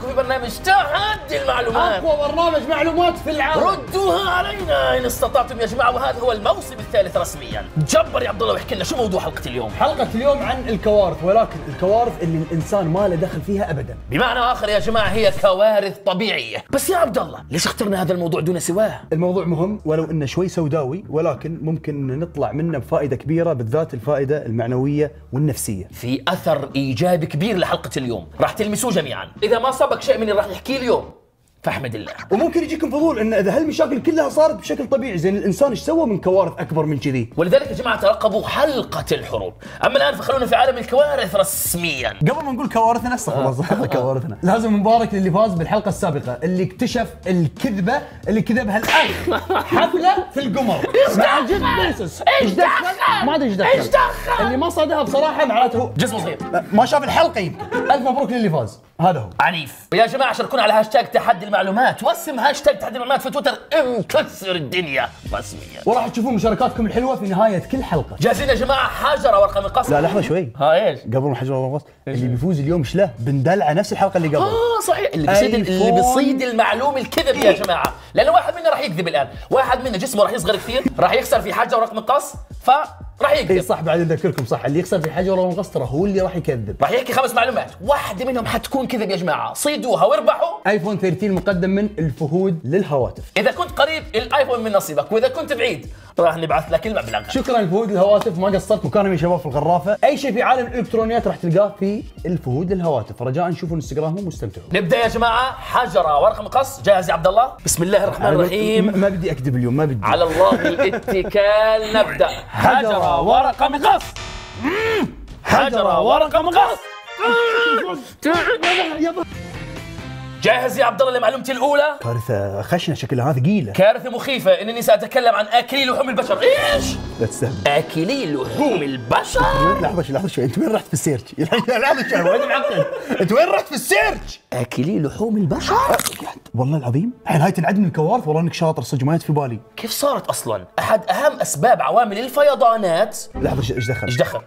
لكم في برنامج تحدي المعلومات، أقوى برنامج معلومات في العالم. ردوها علينا إن استطعتم يا جماعة، وهذا هو الموسم الثالث رسميا. جبر يا عبد الله واحكي لنا شو موضوع حلقة اليوم؟ حلقة اليوم عن الكوارث، ولكن الكوارث اللي الإنسان ما له دخل فيها أبدا. بمعنى آخر يا جماعة هي كوارث طبيعية. بس يا عبد الله ليش اخترنا هذا الموضوع دون سواه؟ الموضوع مهم ولو إنه شوي سوداوي، ولكن ممكن نطلع منه بفائدة كبيرة، بالذات الفائدة المعنوية والنفسية. في أثر إيجابي كبير لحلقة اليوم، راح تلمسوه جميعا. إذا ما صابك شيء من اللي راح نحكيه اليوم فاحمد الله. وممكن يجيكم فضول ان اذا هالمشاكل كلها صارت بشكل طبيعي، زين الانسان ايش سوى من كوارث اكبر من كذي؟ ولذلك يا جماعه ترقبوا حلقه الحروب. اما الان فخلونا في عالم الكوارث رسميا. قبل ما نقول كوارثنا كوارثنا لازم نبارك للي فاز بالحلقه السابقه، اللي اكتشف الكذبه اللي كذبها الاخ حفله في القمر مع جد بيسس. ايش دخل؟ ما ادري ايش دخل، ايش دخل؟ اللي ما صادها بصراحه معناته جسمه صغير، ما شاف الحلقه. الف مبروك للي فاز. هذا هو عنيف. يا جماعه شاركونا على هاشتاج تحدي المعلومات، واسم هاشتاج تحدي المعلومات في تويتر انكسر الدنيا رسميا، وراح تشوفون مشاركاتكم الحلوه في نهايه كل حلقه. جاهزين يا جماعه؟ حجر ورقه مقص. لا لحظه شوي، ها ايش؟ قبل ما حجر ورقه مقص، اللي بيفوز اليوم ايش له؟ بندلعه نفس الحلقه اللي قبل. اه صحيح، اللي بيصيد المعلوم الكذب يا جماعه، لانه واحد منا راح يكذب الان، واحد منا جسمه راح يصغر كثير، راح يخسر في حجر ورقه مقص، ف راح يكذب. اي صح، بعد اذكركم صح، اللي يخسر في حجر ورقه مقص هو اللي راح يكذب. راح يحكي 5 معلومات، واحده منهم حتكون كذب يا جماعه، صيدوها واربحوا ايفون 13 مقدم من الفهود للهواتف. اذا كنت قريب الايفون من نصيبك، واذا كنت بعيد راح نبعث لك المبلغ. شكرا الفهود للهواتف، ما قصرت مكانهم يا شباب في الغرافه. اي شيء في عالم الالكترونيات راح تلقاه في الفهود للهواتف، رجاء شوفوا انستغرامهم واستمتعوا. نبدا يا جماعه حجره ورقه مقص. جاهز يا عبد الله؟ بسم الله الرحمن الرحيم. ما بدي اكذب اليوم، ما بدي، على الله الاتكال. نبدا. حجره ورقه مقص. حجره ورقه مقص. جاهز يا عبد الله لمعلومتي الاولى؟ كارثه خشنه شكلها، ثقيله، كارثه مخيفه، انني ساتكلم عن اكلي لحوم البشر. ايش؟ لا تستهبل. اكلي لحوم البشر؟ لحظه شوي، انت وين رحت في السيرج؟ لحظه شوي، وين معقد؟ انت وين رحت في السيرج؟ اكلي لحوم البشر؟ والله العظيم الحين هاي تنعد من الكوارث. والله انك شاطر صدق، ما جت في بالي. كيف صارت اصلا؟ احد اهم اسباب عوامل الفيضانات. لحظه، ايش دخل؟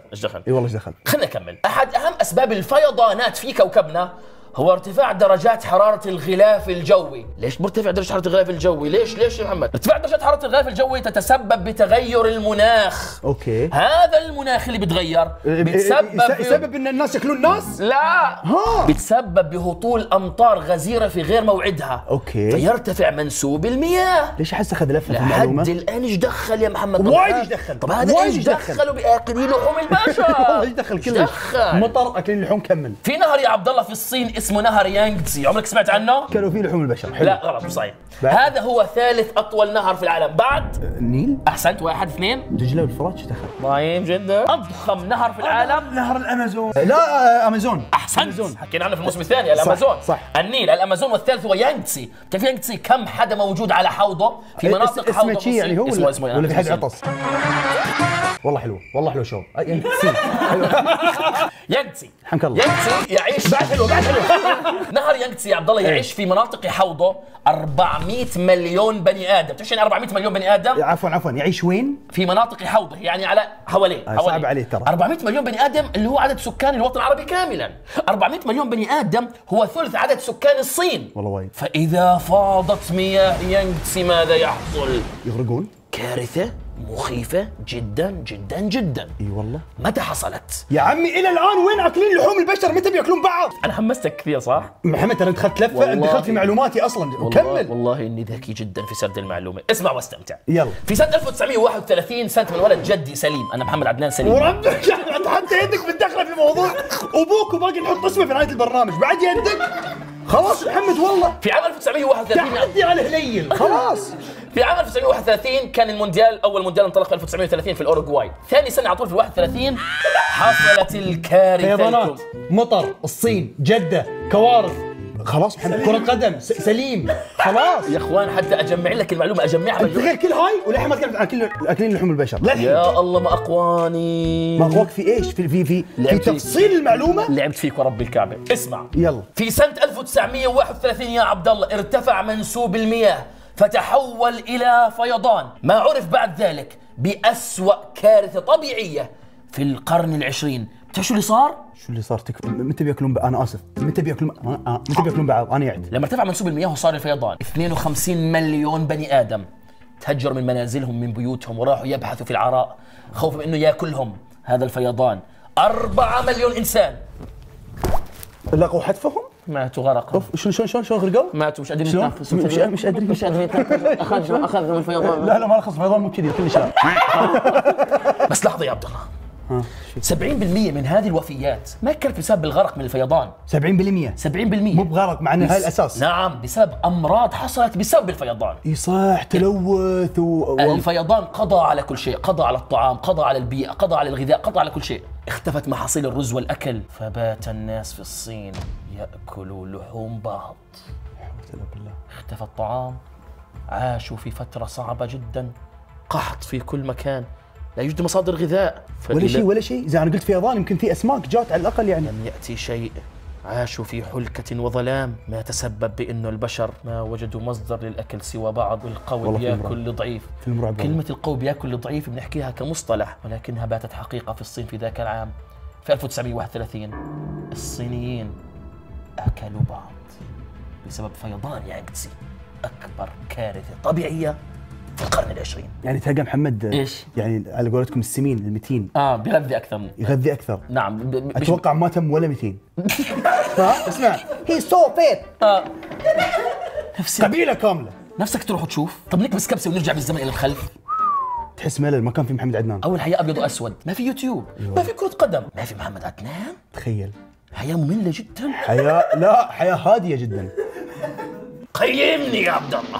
اي والله ايش دخل؟ خليني اكمل. احد اهم اسباب الفيضانات في كوكبنا هو ارتفاع درجات حرارة الغلاف الجوي. ليش مرتفع درجة حرارة الغلاف الجوي؟ ليش يا محمد؟ ارتفاع درجة حرارة الغلاف الجوي تتسبب بتغير المناخ. اوكي. هذا المناخ اللي بتغير بتسبب ان الناس ياكلون الناس؟ لا. ها. بتسبب بهطول امطار غزيرة في غير موعدها. اوكي. فيرتفع منسوب المياه. ليش احس اخذ لفة المعلومة؟ لحد الان ايش دخل يا محمد؟ وايد ايش دخل؟ طب هذا ايش دخلوا بأكلين لحوم البشر؟ والله ايش دخل كله؟ مطر، اكلين لحوم. كمل. في نهر يا عبد الله في الصين اسمه نهر يانغتسي، عمرك سمعت عنه؟ كانوا فيه لحوم البشر. حلو. لا غلط، صحيح. هذا هو ثالث أطول نهر في العالم بعد النيل. أحسنت. 1 2 دجلة والفرات. شو دخل؟ ضايم جدا. أضخم نهر في العالم نهر الأمازون. لا أمازون. أحسنت، حكينا عنه في الموسم الثاني. الأمازون صح. النيل، الأمازون، والثالث هو يانغتسي. بتعرف يانغتسي كم حدا موجود على حوضه في مناطق حوضه؟ اسمه يعني هو اسمه ولا في حد عطس؟ والله حلو، والله حلو. شو يانغتسي؟ يانغتسي حنك الله. يانغتسي يعيش بعد حلو. نهر يانغتسي يا عبد الله يعيش في مناطق يحوضه 400 مليون بني ادم. تعرف شو يعني 400 مليون بني ادم؟ عفوا يعيش وين؟ في مناطق يحوضه، يعني على حواليه. صعب عليه ترى. 400 مليون بني ادم اللي هو عدد سكان الوطن العربي كاملا. 400 مليون بني ادم هو ثلث عدد سكان الصين. والله وايد. فإذا فاضت مياه يانغتسي ماذا يحصل؟ يغرقون. كارثة مخيفة جدا جدا جدا. اي والله. متى حصلت؟ يا عمي الى الان وين اكلين لحوم البشر؟ متى بياكلون بعض؟ انا حمستك كثير صح؟ محمد انا دخلت لفة، انت دخلت في معلوماتي اصلا. كمل. والله اني ذكي جدا في سرد المعلومة، اسمع واستمتع. يلا. في سنة 1931 سنة الولد جدي سليم، انا محمد عدنان سليم. وربك انت حتى يدك متدخلة في الموضوع، ابوك وباقي نحط اسمه في نهاية البرنامج، بعد يدك خلاص محمد. والله في عام 1931 تحدي على هليل خلاص. في عام 1931 كان المونديال، اول مونديال انطلق في 1930 في الاوروغواي. ثاني سنه على طول في 31 حصلت الكارثه. فيضانات، مطر، الصين، جده، كوارث. خلاص محمد، كره قدم، سليم، خلاص. يا اخوان حتى اجمع لك المعلومه اجمعها غير كل هاي، ولحين ما تكلمت عن اكلين لحوم البشر. يا الله ما اقواني. ما اقواك في ايش؟ في تفصيل المعلومه لعبت فيك ورب الكعبه. اسمع يلا. في سنه 1931 يا عبد الله ارتفع منسوب المياه فتحول إلى فيضان، ما عرف بعد ذلك بأسوأ كارثة طبيعية في القرن العشرين تعرف شو اللي صار؟ شو اللي صار؟ تكفى. متى بياكلون انا اسف، متى بياكلون متى بياكلون بعض؟ انا قاعد. لما ارتفع منسوب المياه وصار الفيضان، 52 مليون بني ادم تهجروا من منازلهم من بيوتهم وراحوا يبحثوا في العراء خوفا من انه ياكلهم هذا الفيضان. 4 مليون انسان لقوا حتفهم؟ ماتوا غرقا. شلون غرقوا؟ ماتوا مش قادرين يتنفسوا. مش قادرين يتنفسوا. اخذهم الفيضان. لا ما اخذ فيضان، مو كذي كل شيء. بس لحظه يا عبد الله. 70% من هذه الوفيات ما كانت بسبب بالغرق من الفيضان. 70% مو بغرق، مع انه هاي الاساس. نعم، بسبب امراض حصلت بسبب الفيضان. اي صح، تلوث الفيضان قضى على كل شيء، قضى على الطعام، قضى على البيئه، قضى على الغذاء، قضى على كل شيء. اختفت محاصيل الرز والاكل، فبات الناس في الصين ياكلوا لحوم بعض. اختفى الطعام، عاشوا في فتره صعبه جدا، قحط في كل مكان، لا يوجد مصادر غذاء ولا شيء. زي انا قلت فيضان، يمكن في اسماك جات على الاقل يعني. لم ياتي شيء، عاشوا في حلكه وظلام، ما تسبب بانه البشر ما وجدوا مصدر للاكل سوى بعض. القول ياكل ضعيف، كلمه القول ياكل ضعيف بنحكيها كمصطلح، ولكنها باتت حقيقه في الصين في ذاك العام. في 1931 الصينيين اكلوا بعض بسبب فيضان يانغتسي، اكبر كارثه طبيعيه في القرن العشرين. يعني تلقى محمد ايش؟ يعني على قولتكم السمين المتين بيغذي اكثر. يغذي اكثر، نعم. اتوقع ما تم ولا 200. اسمع، هي سو فيت نفسك قبيله كامله، نفسك تروح تشوف. طب نكبس كبسه ونرجع بالزمن الى الخلف. تحس ملل، ما كان في محمد عدنان. اول حياه ابيض واسود، ما في يوتيوب، ما في كره قدم، ما في محمد عدنان. تخيل، حياه ممله جدا. حياه هاديه جدا. قيمني يا عبد الله.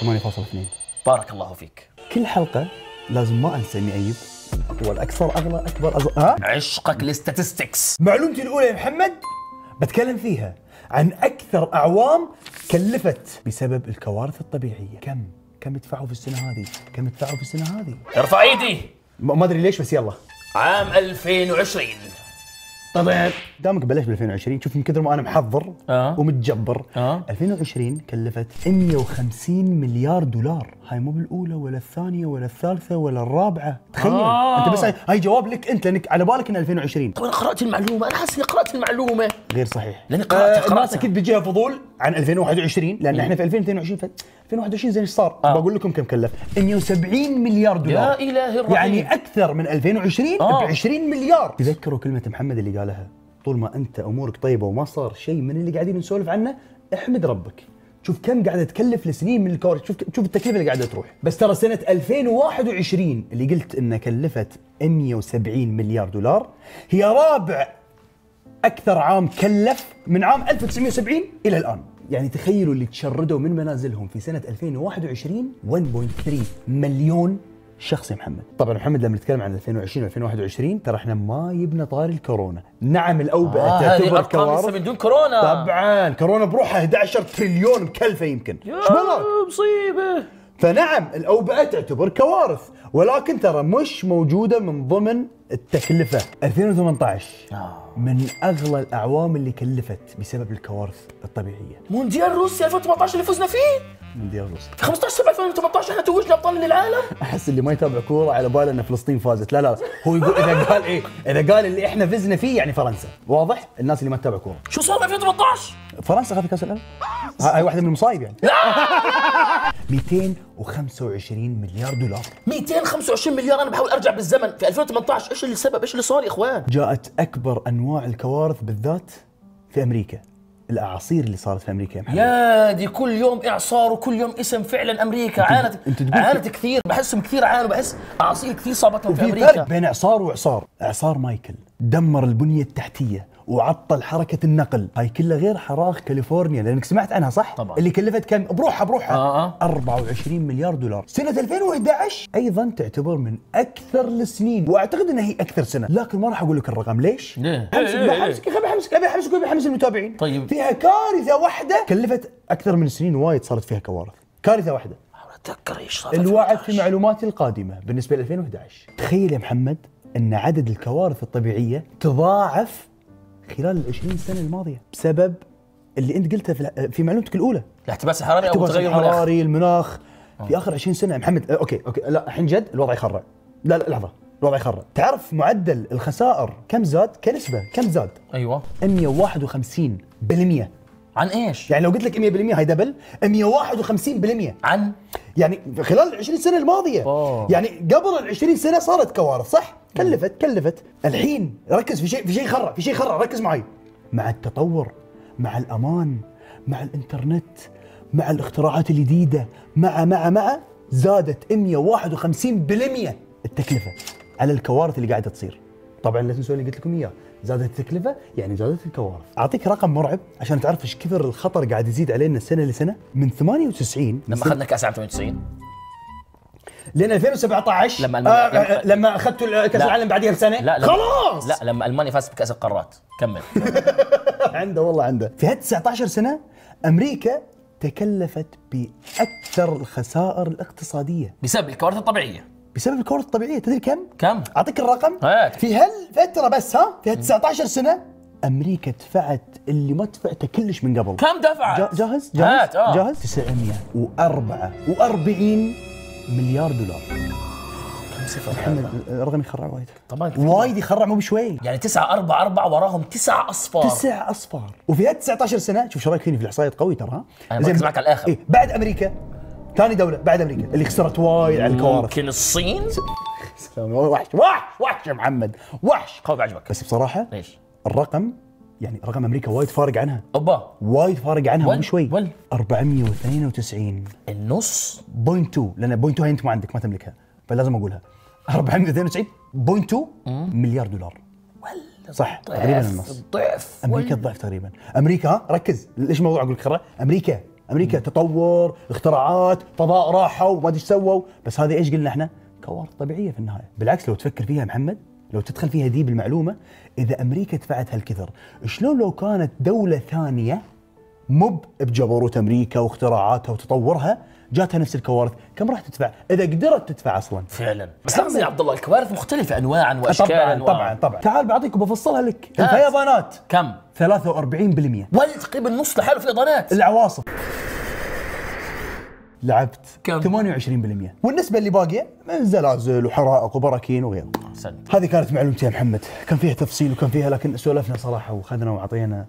8.2. بارك الله فيك. كل حلقة لازم ما انسى اني اجيب اطول، اكثر، اغلى، اكبر، عشقك للستاتستكس. معلومتي الاولى يا محمد بتكلم فيها عن اكثر اعوام كلفت بسبب الكوارث الطبيعية. كم ادفعوا في السنة هذه؟ ارفع ايدي. ما ادري ليش بس يلا. عام 2020 طبعا. دامك بلش ب 2020، شوف من كثر ما انا محضر ومتجبر. 2020 كلفت 150 مليار دولار. هاي مو بالاولى ولا الثانيه ولا الثالثه ولا الرابعه. تخيل انت بس. هاي جواب لك انت لانك على بالك ان 2020. طب انا قرات المعلومه، انا حاسس اني قرات المعلومه. غير صحيح، لاني قراتها. الناس اكيد بيجيها فضول عن 2021، لان احنا في 2021 زين ايش صار؟ بقول لكم كم كلف. 170 مليار دولار. يا الهي الرحيم، يعني اكثر من 2020 ب 20 مليار. تذكروا كلمه محمد اللي قالها: طول ما انت امورك طيبه وما صار شيء من اللي قاعدين نسولف عنه احمد ربك. شوف كم قاعده تكلف لسنين من الكوارث، شوف التكلفه اللي قاعده تروح. بس ترى سنه 2021 اللي قلت انها كلفت 170 مليار دولار هي رابع اكثر عام كلف من عام 1970 الى الان. يعني تخيلوا اللي تشردوا من منازلهم في سنه 2021 1.3 مليون شخص يا محمد. طبعا محمد لما نتكلم عن 2020 و2021 ترى احنا ما جبنا طاري الكورونا. نعم الاوبئه تعتبر كوارث من دون كورونا. طبعا كورونا بروحها 11 تريليون مكلفه، يمكن مصيبه. فنعم الاوبئه تعتبر كوارث، ولكن ترى مش موجوده من ضمن التكلفه. 2018 من اغلى الاعوام اللي كلفت بسبب الكوارث الطبيعيه. مونديال روسيا 2018 اللي فزنا فيه. مونديال روسيا 15/7/2018 احنا توجنا ابطال للعالم. احس اللي ما يتابع كوره على باله ان فلسطين فازت. لا هو يقول اذا قال ايه، اذا قال اللي احنا فزنا فيه يعني فرنسا. واضح الناس اللي ما تتابع كوره شو صار 2018؟ فرنسا اخذت كاس العالم. هاي واحده من المصايب يعني. 225 مليار دولار. 225 مليار. انا بحاول ارجع بالزمن في 2018. ايش اللي سبب؟ ايش اللي صار يا اخوان؟ جاءت اكبر انواع الكوارث بالذات في امريكا. الاعاصير اللي صارت في امريكا يا محمد، يا دي كل يوم اعصار وكل يوم اسم. فعلا امريكا عانت كثير. بحسهم كثير عانوا، بحس اعاصير كثير صابتهم في امريكا. في فرق بين اعصار واعصار. اعصار مايكل دمر البنيه التحتيه وعطل حركه النقل. هاي كلها غير حراق كاليفورنيا لانك سمعت عنها صح؟ طبعا. اللي كلفت كم بروحها 24 مليار دولار. سنه 2011 ايضا تعتبر من اكثر السنين، واعتقد انها هي اكثر سنه، لكن ما راح اقول لك الرقم. ليش؟ حمسك المتابعين. طيب، فيها كارثه واحده كلفت اكثر من سنين وايد صارت فيها كوارث. كارثه واحده. اتذكر ايش صار. الوعد في معلوماتي القادمه بالنسبه ل 2011. تخيل يا محمد ان عدد الكوارث الطبيعيه تضاعف خلال ال20 سنة الماضية بسبب اللي أنت قلته في معلومتك الأولى. الاحتباس الحراري أو تغير الحراري، المناخ في آخر 20 سنة محمد. أوكي لا الحين جد الوضع يخرع. لا لحظة، الوضع يخرب. تعرف معدل الخسائر كم زاد؟ كنسبة كم زاد؟ ايوه 151%. عن ايش؟ يعني لو قلت لك 100% هاي دبل 151%. عن؟ يعني خلال ال 20 سنة الماضية. يعني قبل ال 20 سنة صارت كوارث صح؟ كلفت. الحين ركز في شيء خرع، ركز معي. مع التطور، مع الأمان، مع الإنترنت، مع الاختراعات الجديدة، مع زادت 151% التكلفة على الكوارث اللي قاعدة تصير. طبعا لا تنسوا اللي قلت لكم اياه، زادت التكلفة يعني زادت الكوارث. اعطيك رقم مرعب عشان تعرف ايش كثر الخطر قاعد يزيد علينا السنة لسنة. من 98 لما اخذنا كأس العالم 98 لين 2017 لما اخذت كأس العالم بعديها بسنة. لا خلاص لا لما المانيا فازت بكأس القارات. كمل. عنده في هال 19 سنة امريكا تكلفت باكثر الخسائر الاقتصادية بسبب الكوارث الطبيعية. بسبب الكوارث الطبيعية تدري كم؟ أعطيك الرقم. هيك. في هالفترة بس في 19 سنة أمريكا دفعت اللي ما دفعته كلش من قبل. كم دفعت؟ جاهز؟ 944 مليار دولار. كم صفر محمد؟ رقم يخرع وايد. طبعا وايد يخرع مو بشوي. يعني 944 وراهم 9 أصفار. وفي هال 19 سنة شوف شو رأيك فيني في الإحصائيات قوي ترى ها؟ أنا مركز معك على الآخر. إيه بعد أمريكا ثاني دولة بعد أمريكا اللي خسرت وايد على الكوارث. ممكن الصين؟ وحش يا محمد، وحش. خوف عجبك. بس بصراحة ليش؟ الرقم يعني رقم أمريكا وايد فارق عنها. أوبا وايد فارق عنها مو شوي. 492 النص 0.2 لأن 0.2 هي أنت ما عندك ما تملكها فلازم أقولها. 492.2 مليار دولار. صح تقريبا النص. ضعف أمريكا الضعف تقريبا. أمريكا ركز ليش الموضوع أقول لك خرا؟ أمريكا تطور، اختراعات، فضاء راحوا، ما أدري إيش سووا، بس هذه إيش قلنا إحنا؟ كوارث طبيعية في النهاية. بالعكس لو تفكر فيها محمد، لو تدخل فيها دي بالمعلومة، إذا أمريكا دفعت هالكثر، شلون لو كانت دولة ثانية مب بجبروت أمريكا واختراعاتها وتطورها، جاتها نفس الكوارث، كم راح تدفع؟ إذا قدرت تدفع أصلاً. فعلاً. بس لازم يا عبد الله الكوارث مختلفة أنواعاً وأشكالاً. طبعاً. تعال بعطيك وبفصلها لك. الفيضانات. كم؟ 43%. ولد تقريباً نص لحاله فيضانات. العواصف. لعبت كم؟ 28%. والنسبة اللي باقية من زلازل وحرائق وبراكين وغيره. أحسنت. هذه كانت معلومتي يا محمد، كان فيها تفصيل وكان فيها لكن سولفنا صراحة وخذنا وعطينا.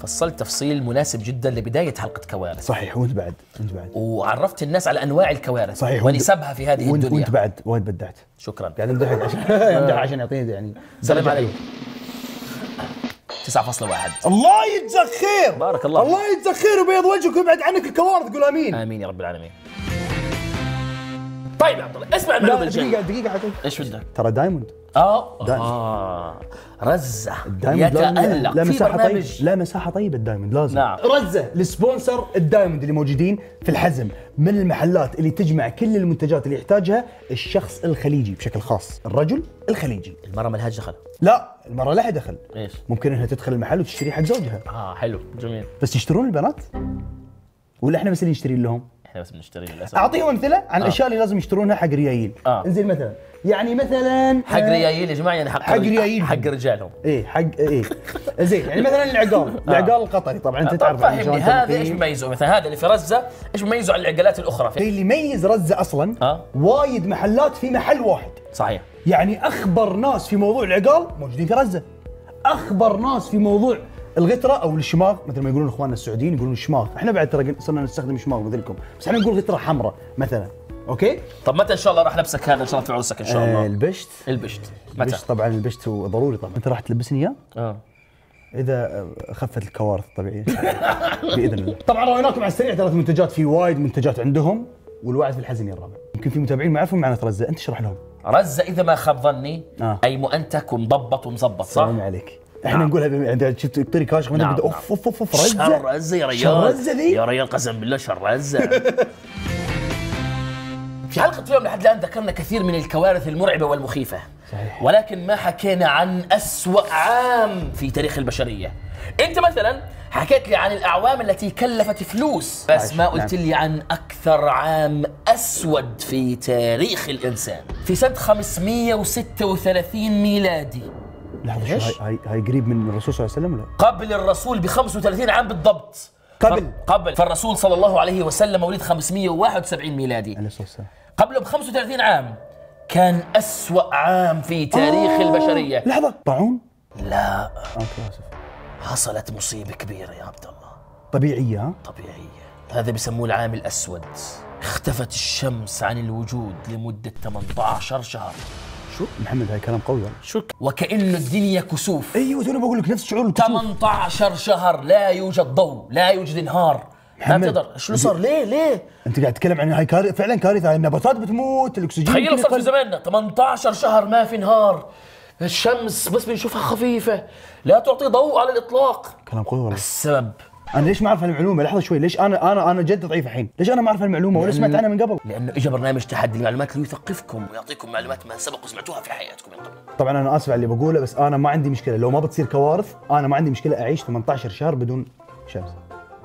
فصلت تفصيل مناسب جدا لبدايه حلقه كوارث. صحيح وانت بعد وعرفت الناس على انواع الكوارث صحيح ونسبها في هذه الدنيا. وانت بعد وايد بدعت. شكرا. قاعد امدحك عشان يعطيني يعني سلام عليك. 9.1. الله يجزاك خير. بارك الله. الله يجزاك خير وبيض وجهك ويبعد عنك الكوارث. قول امين. امين يا رب العالمين. طيب يا عبد الله اسمع المعلومه الجايه. دقيقه ايش بدك؟ ترى دايموند رزة يتألق في برنامج. لا مساحة طيبة الدايموند لازم. نعم. رزة السبونسر الدايموند اللي موجودين في الحزم من المحلات اللي تجمع كل المنتجات اللي يحتاجها الشخص الخليجي بشكل خاص. الرجل الخليجي. المرأة ما لهاش دخل. لا المرأة لها دخل. ايش؟ ممكن انها تدخل المحل وتشتري حق زوجها. حلو جميل. بس يشترون البنات؟ ولا احنا بس اللي نشتري لهم؟ احنا بس بنشتري للاسف. اعطيهم امثله عن الاشياء اللي لازم يشترونها حق ريايل. انزين مثلا يعني مثلا حق ريايل يا جماعه يعني حق ريايل حق رجالهم. ايه حق ايه زين يعني مثلا العقال العقال القطري طبعا انت تعرف هذا ايش بيميزه مثلا هذا اللي في رزه ايش بيميزه عن العقالات الاخرى؟ اللي يميز رزه اصلا وايد محلات في محل واحد. صحيح. يعني اخبر ناس في موضوع العقال موجودين في رزه. اخبر ناس في موضوع الغترة او الشماغ مثل ما يقولون اخواننا السعوديين يقولون شماغ، احنا بعد ترى صرنا نستخدم شماغ مثلكم، بس احنا نقول غترة حمراء مثلا، اوكي؟ طب متى ان شاء الله راح لبسك هذا ان شاء الله في عروسك ان شاء الله؟ البشت متى؟ طبعا البشت ضروري طبعا. انت راح تلبسني اياه؟ اذا خفت الكوارث الطبيعية باذن الله. طبعا رويناكم على السريع 3 منتجات، في وايد منتجات عندهم والوعد في الحزن الرابع. يمكن في متابعين ما يعرفون معنى رزة، انت اشرح لهم. رزة اذا ما خاب ظني اي مؤنتك ومضبط ومظبط صح؟ سلام عليك. احنا نقولها عند شفت طري كاشخ وانا بدي اوف رزة يا ريال. رزة ذي يا ريال قسم بالله رزة. في حلقة اليوم لحد الآن ذكرنا كثير من الكوارث المرعبة والمخيفة. صحيح. ولكن ما حكينا عن أسوأ عام في تاريخ البشرية. أنت مثلا حكيت لي عن الأعوام التي كلفت فلوس بس ما قلت لي عن أكثر عام أسود في تاريخ الإنسان. في سنة 536 ميلادي. لحظة شو هاي قريب من الرسول صلى الله عليه وسلم ولا؟ قبل الرسول ب 35 عام بالضبط. قبل فالرسول صلى الله عليه وسلم مولد 571 ميلادي. عليه الصلاة والسلام. قبله ب 35 عام كان أسوأ عام في تاريخ البشرية. لحظة، طاعون؟ لا. أوكي آسف. حصلت مصيبة كبيرة يا عبد الله. طبيعية؟ ها؟ طبيعية. هذا بسموه العام الأسود. اختفت الشمس عن الوجود لمدة 18 شهر. شو؟ محمد هاي كلام قوي. شو؟ وكأنه الدنيا كسوف. ايوه انا بقول لك نفس شعور الكسوف. 18 شهر لا يوجد ضوء، لا يوجد نهار. محمد ما بتقدر، شو صار؟ ليه؟ انت قاعد تتكلم عن هاي كارثة، فعلا كارثة، النباتات بتموت، الاكسجين. تخيل صار في زماننا 18 شهر ما في نهار. الشمس بس بنشوفها خفيفة، لا تعطي ضوء على الإطلاق. كلام قوي والله. السبب أنا ليش ما أعرف هالمعلومة؟ لحظة شوي، ليش أنا جد ضعيف الحين؟ ليش أنا ما أعرف هالمعلومة ولا سمعت عنها من قبل؟ لأنه إجا برنامج تحدي المعلومات اللي يثقفكم ويعطيكم معلومات ما سبق وسمعتوها في حياتكم من قبل. طبعاً أنا آسف على اللي بقوله، بس أنا ما عندي مشكلة، لو ما بتصير كوارث أنا ما عندي مشكلة أعيش 18 شهر بدون شمس.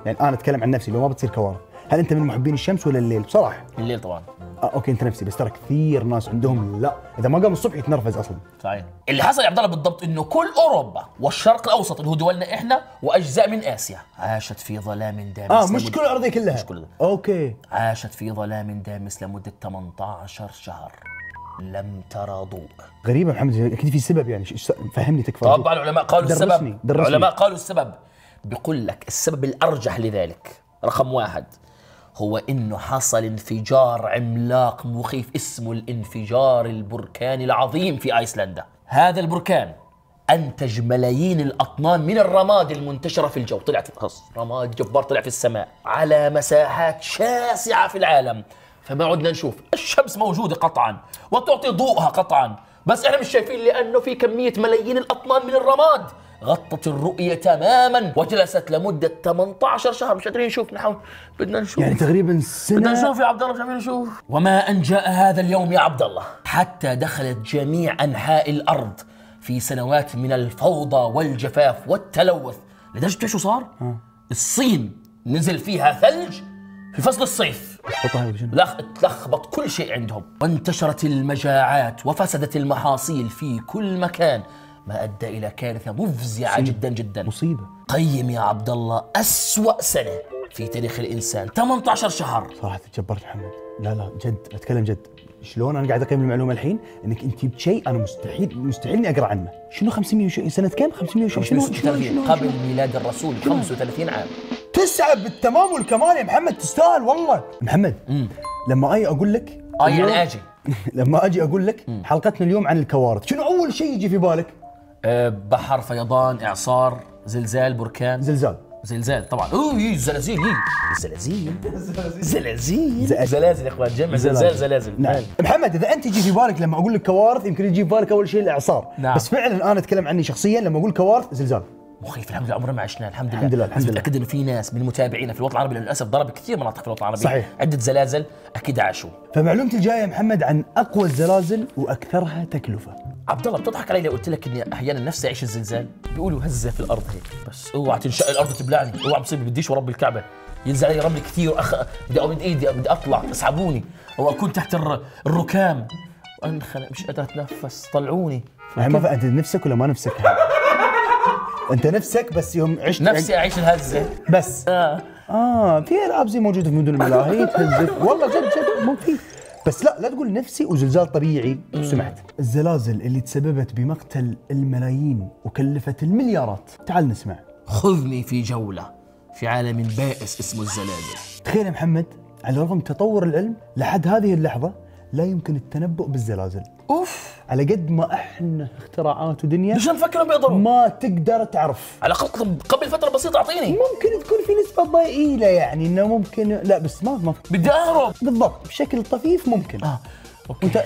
يعني أنا أتكلم عن نفسي، لو ما بتصير كوارث. هل أنت من محبين الشمس ولا الليل؟ بصراحة الليل طبعاً. اوكي انت نفسي، بس ترى كثير ناس عندهم لا، اذا ما قام الصبح يتنرفز اصلا. صحيح. اللي حصل يا عبد الله بالضبط انه كل اوروبا والشرق الاوسط اللي هو دولنا احنا واجزاء من اسيا عاشت في ظلام دامس. مش كل الارضيه كلها. مش كلها. اوكي. عاشت في ظلام دامس لمده 18 شهر. لم ترى ضوء. غريبه محمد، اكيد في سبب يعني، فهمني تكفى. طبعا العلماء قالوا السبب. العلماء قالوا السبب. بقول لك السبب الارجح لذلك رقم واحد هو إنه حصل انفجار عملاق مخيف اسمه الانفجار البركاني العظيم في آيسلندا. هذا البركان أنتج ملايين الأطنان من الرماد المنتشرة في الجو، طلعت خلاص رماد جبار طلع في السماء على مساحات شاسعة في العالم، فما عدنا نشوف. الشمس موجودة قطعاً وتعطي ضوءها قطعاً، بس إحنا مش شايفين لأنه في كمية ملايين الأطنان من الرماد غطت الرؤية تماماً وجلست لمدة 18 شهر. مش قادرين نشوف، نحاول بدنا نشوف، يعني تقريباً سنة بدنا نشوف يا عبد الله، مش قادرين نشوف. وما أن جاء هذا اليوم يا عبد الله حتى دخلت جميع أنحاء الأرض في سنوات من الفوضى والجفاف والتلوث، لدرجة شو صار؟ الصين نزل فيها ثلج في فصل الصيف، تلخبط كل شيء عندهم، وانتشرت المجاعات وفسدت المحاصيل في كل مكان، ما أدى إلى كارثة مفزعة جدا جدا. مصيبة. قيم يا عبد الله أسوأ سنة في تاريخ الإنسان، 18 شهر. صراحة تجبرت محمد، لا جد أتكلم جد. شلون أنا قاعد أقيم المعلومة الحين؟ إنك أنت جبت شيء أنا مستحيل إني أقرأ عنه. شنو 500 سنة كم؟ 500 شنو؟ قبل ميلاد الرسول 35 عام. تسعة بالتمام والكمال يا محمد، تستاهل والله محمد. لما أجي أقول لك يعني أجي لما أجي أقول لك حلقتنا اليوم عن الكوارث، شنو أول شيء يجي في بالك؟ بحر، فيضان، إعصار، زلزال، بركان. زلزال طبعا. زلازل. زلازل يا اخوان، جمع زلازل. نعم محمد، اذا انت يجي في بالك لما اقول لك كوارث يمكن يجي في بالك اول شيء الاعصار. نعم. بس فعلا انا اتكلم عني شخصيا، لما اقول كوارث زلزال مخيف. الحمد لله عمرنا ما عشناه، الحمد لله. متاكد انه في ناس من متابعينا في الوطن العربي، للاسف ضرب كثير مناطق في الوطن العربي. صحيح. عده زلازل اكيد عاشوا. فمعلومتي الجايه يا محمد عن اقوى الزلازل واكثرها تكلفه. عبد الله بتضحك علي لو قلت لك اني احيانا نفسي اعيش الزلزال، بيقولوا هزه في الارض هيك، بس اوعى تنشق الارض تبلعني، اوعى مصيبه، بديش ورب الكعبه، ينزل علي رمل كثير، بدي امد ايدي، بدي اطلع، اسحبوني، او اكون تحت الركام، وانخنق مش قادر اتنفس، طلعوني. ما انت نفسك ولا ما نفسك؟ انت نفسك، بس يوم عشت نفسي اعيش الهزه بس. في العاب زي موجوده في مدن الملاهي تهزك، والله جد مو في. بس لا تقول نفسي وزلزال طبيعي. سمعت الزلازل اللي تسببت بمقتل الملايين وكلفت المليارات، تعال نسمع. خذني في جولة في عالم بائس اسمه الزلازل. تخيل يا محمد، على رغم تطور العلم لحد هذه اللحظة لا يمكن التنبؤ بالزلازل. اوف. على قد ما احنا اختراعات ودنيا ليش نفكر بيضرب، ما تقدر تعرف. على الاقل قبل فتره بسيطه اعطيني، ممكن تكون في نسبه ضئيله يعني انه ممكن، لا بس ما بدي اهرب. بالضبط، بشكل طفيف ممكن. اوكي انت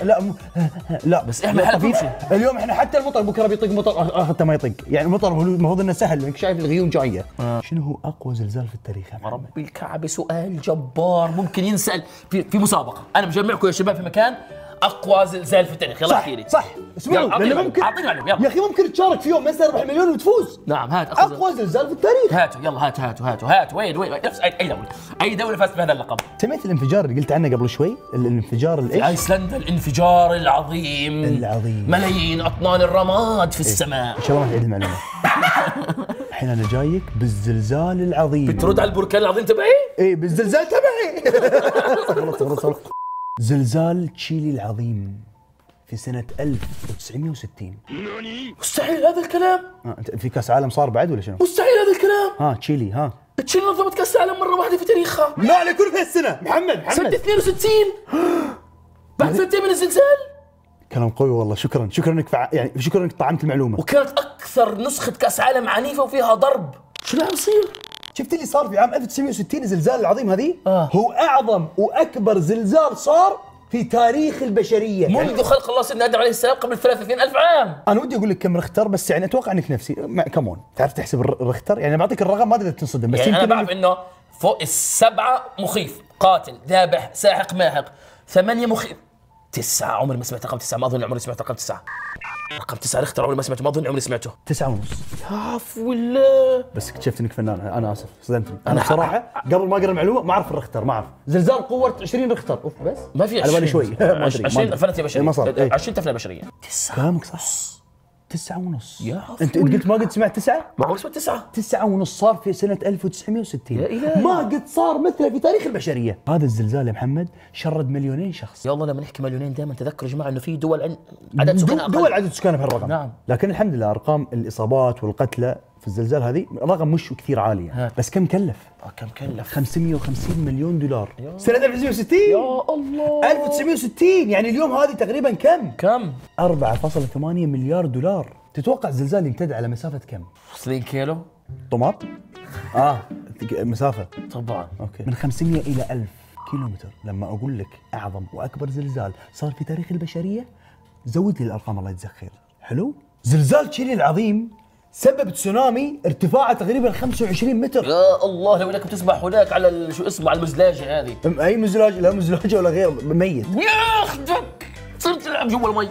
لا بس احنا حلفيفه اليوم، احنا حتى المطر بكره بيطق مطر، حتى ما يطق يعني المطر، المفروض انه سهل لانك شايف الغيوم جايه. شنو هو اقوى زلزال في التاريخ؟ رب الكعبه، سؤال جبار ممكن ينسال في مسابقه. انا بجمعكم يا شباب في مكان اقوى زلزال في التاريخ، يلا احكي لي. صح اسمعوا، لانه ممكن اعطيني معلومه يا اخي، ممكن تشارك في يوم مثلا ربح مليون وتفوز. نعم هات اقوى زلزال في التاريخ، هاتوا يلا، هاتوا وين نفس اي دوله، اي دوله فازت بهذا اللقب. سمعت الانفجار اللي قلت عنه قبل شوي، الانفجار الايش؟ ايسلندا، الانفجار العظيم، ملايين اطنان الرماد في السماء. ان شاء الله ما تعيد المعلومه. الحين انا جايك بالزلزال العظيم، بترد على البركان العظيم تبعي؟ ايه بالزلزال تبعي. زلزال تشيلي العظيم. في سنة 1960. مستحيل هذا الكلام. في كأس عالم صار بعد ولا شنو؟ مستحيل هذا الكلام. تشيلي تشيلي نظمت كأس العالم مرة واحدة في تاريخها. لا على كل في السنة. محمد سنة 62 بعد سنتين من الزلزال. كلام قوي والله. شكرا انك يعني شكرا انك طعمت المعلومة. وكانت أكثر نسخة كأس عالم عنيفة وفيها ضرب. شو اللي عم يصير؟ شفت اللي صار في عام 1960 الزلزال العظيم هذه؟ هو أعظم وأكبر زلزال صار في تاريخ البشرية منذ خلق الله سيدنا آدم عليه السلام قبل 33,000 عام. أنا ودي أقول لك كم رختر بس يعني أتوقع أنك نفسي كمون تعرف تحسب الرختر يعني. بعطيك الرقم ما أدري تنصدم بس يعني أنا بعرف إنه فوق السبعة مخيف، قاتل، ذابح، ساحق، ماحق. 8 مخيف، 9 عمري ما سمعت رقم 9، ما أظن عمري سمعت رقم 9. رقم 9 رختر عمري ما سمعته، ما أظن عمري سمعته. 9.5. عفو الله. بس اكتشفت إنك فنان، أنا آسف صدمتني. أنا بصراحة قبل ما أقرأ المعلومة ما أعرف الرختر، ما أعرف. زلزال قوة 20 رختر، أوف بس. ما في 20 على بالي شوي. 20 فلتة بشرية. ما صار 20 تفلة بشرية. 9 كلامك صح. 9.5. يا عفو. أنت قلت ما قد سمعت 9؟ ما عمري سمعت 9. 9.5 صار في سنة 1960. يا إلهي. ما قد صار مثله في تاريخ البشرية. هذا الزلزال يا محمد شرد مليونين شخص. يلا لما نحكي مليونين دائما تذكر يا جماعة إنه في دول عدد سكانها أقل. دول عدد سكانها بهالرقم. نعم. لكن الحمد لله أرقام الإصابات والقتلى في الزلزال هذه رقم مش كثير عالي يعني. بس كم كلف؟ كم كلف؟ 550 مليون دولار. سنة 1960؟ يا الله. 1960 يعني اليوم هذه تقريبا كم؟ 4.8 مليار دولار. تتوقع الزلزال يمتد على مسافة كم؟ 20 كيلو؟ طماط؟ مسافة طبعا. اوكي. من 500 إلى 1000 كيلومتر. لما أقول لك أعظم وأكبر زلزال صار في تاريخ البشرية زود لي الأرقام الله يجزاك خير. حلو؟ زلزال تشيلي العظيم سبب تسونامي ارتفاعه تقريبا 25 متر. يا الله. لو انك بتسبح هناك على شو اسمه على المزلاجه هذه. اي مزلاجه؟ لا مزلاجه ولا غير ميت. ياخذك صرت تلعب جوا المي.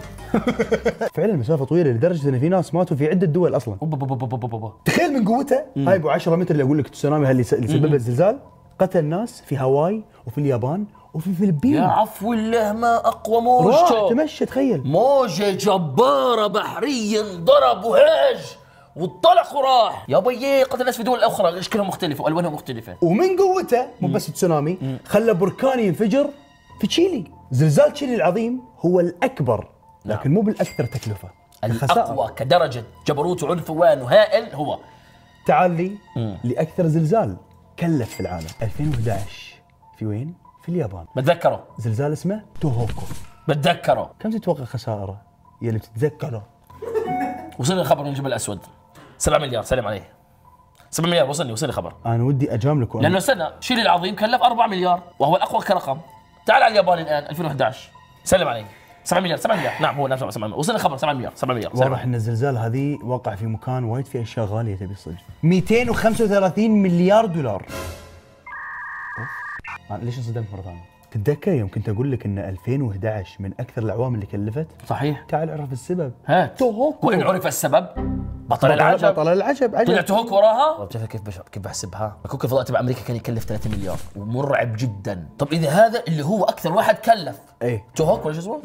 فعلا المسافه طويله لدرجه ان في ناس ماتوا في عده دول اصلا. تخيل من قوتها هاي ابو 10 متر اللي اقول لك التسونامي اللي سببها الزلزال قتل ناس في هاواي وفي اليابان وفي الفلبين. يا عفو الله ما اقوى موجته. راح تمشي تخيل. موجه جباره بحريه انضرب وهاج وانطلق وراح. يا بيي قتل ناس في دول اخرى اشكالهم مختلفه والوانهم مختلفه. ومن قوته مو بس تسونامي خلى بركان ينفجر في تشيلي. زلزال تشيلي العظيم هو الاكبر لكن مو بالاكثر تكلفه. الاقوى كدرجه جبروت وعنفوان وهائل هو. تعال لي لاكثر زلزال كلف في العالم. 2011 في وين؟ في اليابان. بتذكره زلزال اسمه توهوكو. بتذكره. كم تتوقع خساره يلي بتتذكره؟ وصلني خبر من الجبل الاسود 7 مليار. سلم عليه. 7 مليار وصلني خبر. انا ودي اجاملك لانه سنه تشيلي العظيم كلف 4 مليار وهو الاقوى كرقم. تعال على اليابان الان 2011. سلم عليه. 7 مليار. نعم هو 7 مليار. وصلني خبر 7 مليار. واضح ان الزلزال هذه وقع في مكان وايد فيه اشياء غاليه تبي الصدق. 235 مليار دولار. انا ليش انصدمت مره ثانيه؟ تتذكر يوم كنت اقول لك ان 2011 من اكثر الاعوام اللي كلفت؟ صحيح. تعال اعرف السبب. توهوكو. وين عرف السبب؟ بطل العجب. طلع توهوكو وراها. وبتعرف كيف بحسبها؟ كوكب الفضاء تبع امريكا كان يكلف 3 مليار ومرعب جدا. طب اذا هذا اللي هو اكثر واحد كلف توهوكو ولا شو اسمه؟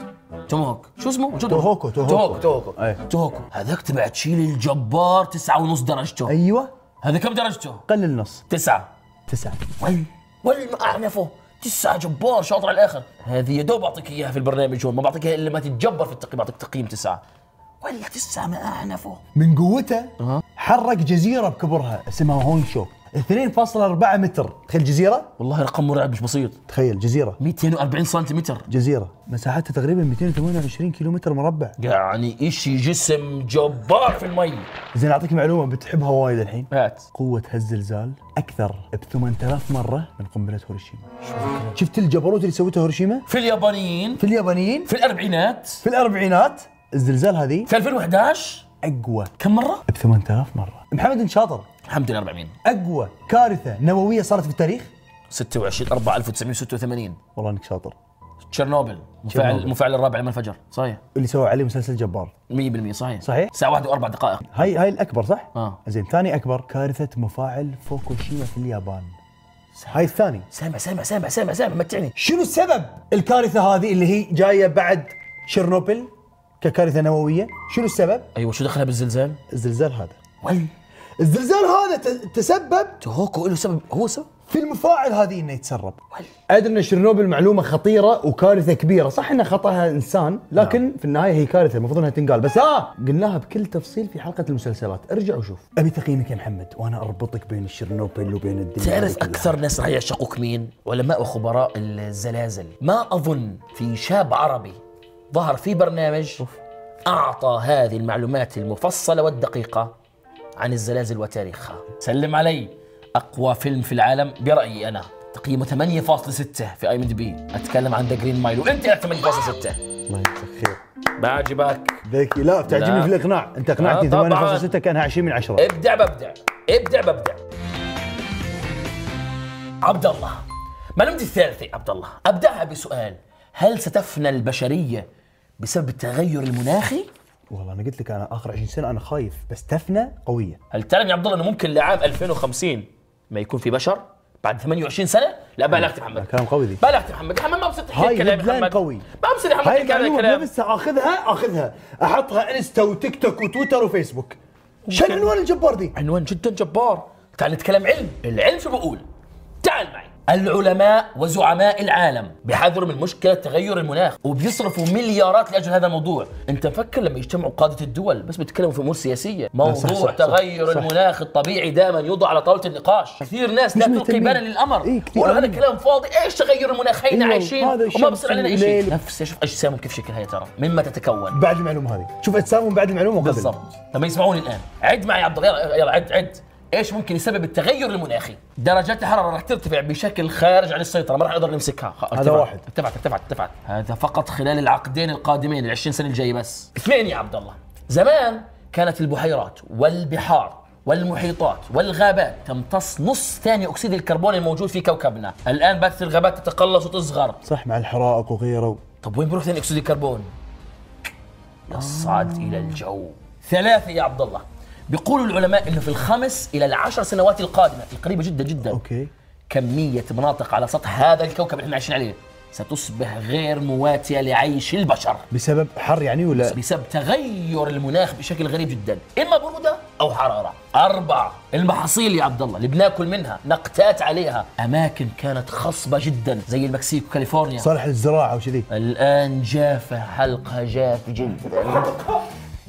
توموك شو اسمه؟ توهوكو. هذاك تبع تشيلي الجبار 9.5 درجته. ايوه. هذا كم درجته؟ قل النص. 9. وين ما اعنفه 9 جبار شاطر على الاخر. هذه يا دوب اعطيك اياها في البرنامج هون، ما بعطيك اياها الا ما تتجبر في التقييم، بعطيك تقييم 9. ولا 9 ما اعنفه. من قوته حرك جزيره بكبرها اسمها هونشو 2.4 متر. تخيل جزيره؟ والله رقم مرعب مش بسيط. تخيل جزيره 240 سنتيمتر. جزيره مساحتها تقريبا 228 كيلومتر مربع. يعني شيء جسم جبار في المي. زين اعطيك معلومه بتحبها وايد الحين. هات. قوه هالزلزال اكثر ب 8000 مره من قنبله هيروشيما. شفت الجبروت اللي سوتها هيروشيما؟ في اليابانيين في الاربعينات. الزلزال هذه في 2011 اقوى كم مره؟ ب 8000 مره. محمد انت شاطر. الحمد لله. 400. اقوى كارثه نوويه صارت في التاريخ 26/4/1986. والله انك شاطر. تشيرنوبل المفاعل الرابع لما انفجر. صحيح. اللي سووا عليه مسلسل جبار 100%. صحيح. ساعه 1 و4 دقائق. هاي الاكبر صح؟ زين ثاني اكبر كارثه مفاعل فوكوشيما في اليابان. هاي الثاني. سامع متعني. شنو السبب الكارثه هذه اللي هي جايه بعد تشيرنوبل ككارثه نوويه؟ شنو السبب؟ ايوه شو دخلها بالزلزال؟ الزلزال هذا تسبب توهوكو له سبب. هو سبب في المفاعل هذه انه يتسرب. ادري ان تشيرنوبل معلومه خطيره وكارثه كبيره، صح ان خطاها انسان، لكن في النهايه هي كارثه المفروض انها تنقال، بس قلناها بكل تفصيل في حلقه المسلسلات، ارجع وشوف. ابي تقييمك يا محمد وانا اربطك بين تشيرنوبل وبين الدنيا. تعرف اكثر ناس راح يعشقوك مين؟ علماء وخبراء الزلازل. ما اظن في شاب عربي ظهر في برنامج اعطى هذه المعلومات المفصله والدقيقه عن الزلازل وتاريخها. سلم علي. أقوى فيلم في العالم برأيي أنا، تقييمه 8.6 في IMDb. أتكلم عن ذا جرين مايل وأنت على 8.6. الله يجزاك خير. ما عجبك؟ ذكي. لا بتعجبني في الإقناع، أنت أقنعتني 8.6 كانها 20 من 10. ابدع ببدع، ابدع ببدع. عبد الله، معلومتي الثالثة عبد الله، أبدأها بسؤال: هل ستفنى البشرية بسبب التغير المناخي؟ والله انا قلت لك انا اخر 20 سنه انا خايف، بس تفنى قويه. هل تعلم يا عبد الله انه ممكن لعام 2050 ما يكون في بشر بعد 28 سنه؟ لا بلغت محمد. كلام قوي ذي. بلغت محمد، محمد ما بصير تحكي كلام محمد قوي. ما بصير يا محمد تحكي كلام. لسه اخذها احطها انستا وتيك توك وتويتر وفيسبوك. شو العنوان الجبار دي؟ عنوان جدا جبار. تعال نتكلم علم، العلم شو بقول؟ تعال معي. العلماء وزعماء العالم بيحذروا من مشكلة تغير المناخ وبيصرفوا مليارات لأجل هذا الموضوع. أنت مفكر لما يجتمعوا قادة الدول بس بيتكلموا في أمور سياسية، موضوع تغير المناخ الطبيعي دائما يوضع على طاولة النقاش. كثير ناس لا تلقي بالا للأمر، ولا هذا كلام فاضي. إيش تغير المناخ؟ هينا عايشين وما بصير علينا شيء. نفسه شوف أجسامهم كيف شكلها يا ترى، مما تتكون بعد المعلومة هذه. شوف أجسامهم بعد المعلومة وقبل بالضبط. لما يسمعوني الآن عد معي عبد الله، يلا عد. ايش ممكن يسبب التغير المناخي؟ درجات الحراره راح ترتفع بشكل خارج عن السيطره، ما راح نقدر نمسكها. هذا واحد. ارتفعت. هذا فقط خلال العقدين القادمين، ال20 سنه الجايه بس. اثنين يا عبد الله، زمان كانت البحيرات والبحار والمحيطات والغابات تمتص نص ثاني اكسيد الكربون الموجود في كوكبنا، الان باتت الغابات تتقلص وتصغر. صح، مع الحرائق وغيره. طب وين بيروح ثاني اكسيد الكربون؟ يصعد الى الجو. ثلاثه يا عبد الله، بيقولوا العلماء انه في 5 إلى 10 سنوات القادمه القريبه جدا جدا كميه مناطق على سطح هذا الكوكب اللي احنا عايشين عليه ستصبح غير مواتيه لعيش البشر. بسبب حر يعني ولا بسبب تغير المناخ بشكل غريب جدا، اما بروده او حراره. 4 المحاصيل يا عبد الله اللي بناكل منها، نقتات عليها. اماكن كانت خصبه جدا زي المكسيك وكاليفورنيا صالح للزراعه وكذي، الان جافه، حلقها جاف جدا،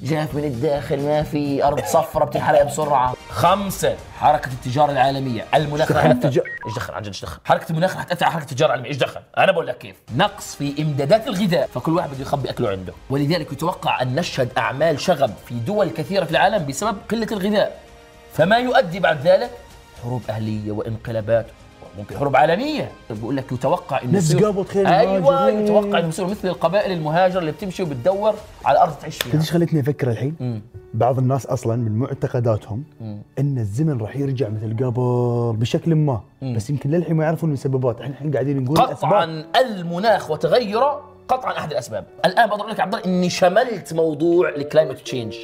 جاف من الداخل، ما في أرض صفرة بتنحرق بسرعة. 5 حركة التجارة العالمية، المناخ راح يتأثر. ايش دخل؟ عن جد ايش دخل؟ حركة المناخ راح تأثر على حركة التجارة العالمية، ايش دخل؟ أنا بقول لك كيف. نقص في إمدادات الغذاء، فكل واحد بده يخبي أكله عنده، ولذلك يتوقع أن نشهد أعمال شغب في دول كثيرة في العالم بسبب قلة الغذاء، فما يؤدي بعد ذلك حروب أهلية وانقلابات، ممكن حروب عالميه. بقول لك يتوقع انه ناس جابت خير. ايوه يتوقع انه يصير مثل القبائل المهاجره اللي بتمشي وبتدور على ارض تعيش فيها. ليش خلتني افكر الحين؟ بعض الناس اصلا من معتقداتهم ان الزمن راح يرجع مثل قبل بشكل ما، بس يمكن للحين ما يعرفون المسببات. احنا الحين قاعدين نقول قطعا المناخ وتغيره قطعا احد الاسباب. الان بقول لك يا عبد الله اني شملت موضوع الكلايمت تشينج،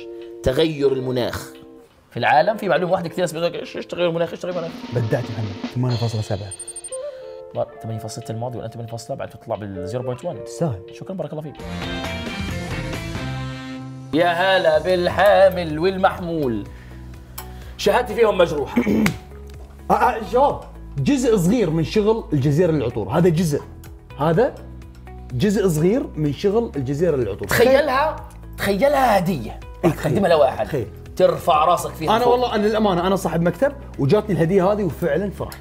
تغير المناخ في العالم. في معلومه واحده كثير ناس بيقولوا لك ايش تغير المناخ، ايش تغير المناخ. بدعت محمد 8.7 8.6 الماضي ولا 8.7 بعد تطلع بال 0.1. تستاهل، شكرا بارك الله فيك. يا هلا بالحامل والمحمول، شهادتي فيهم مجروحه. شباب جزء صغير من شغل الجزيره للعطور، هذا جزء صغير من شغل الجزيره للعطور. تخيلها هديه تقدمها لواحد، تخيل ترفع راسك فيها. انا والله انا للامانه انا صاحب مكتب وجاتني الهديه هذه وفعلا فرحت.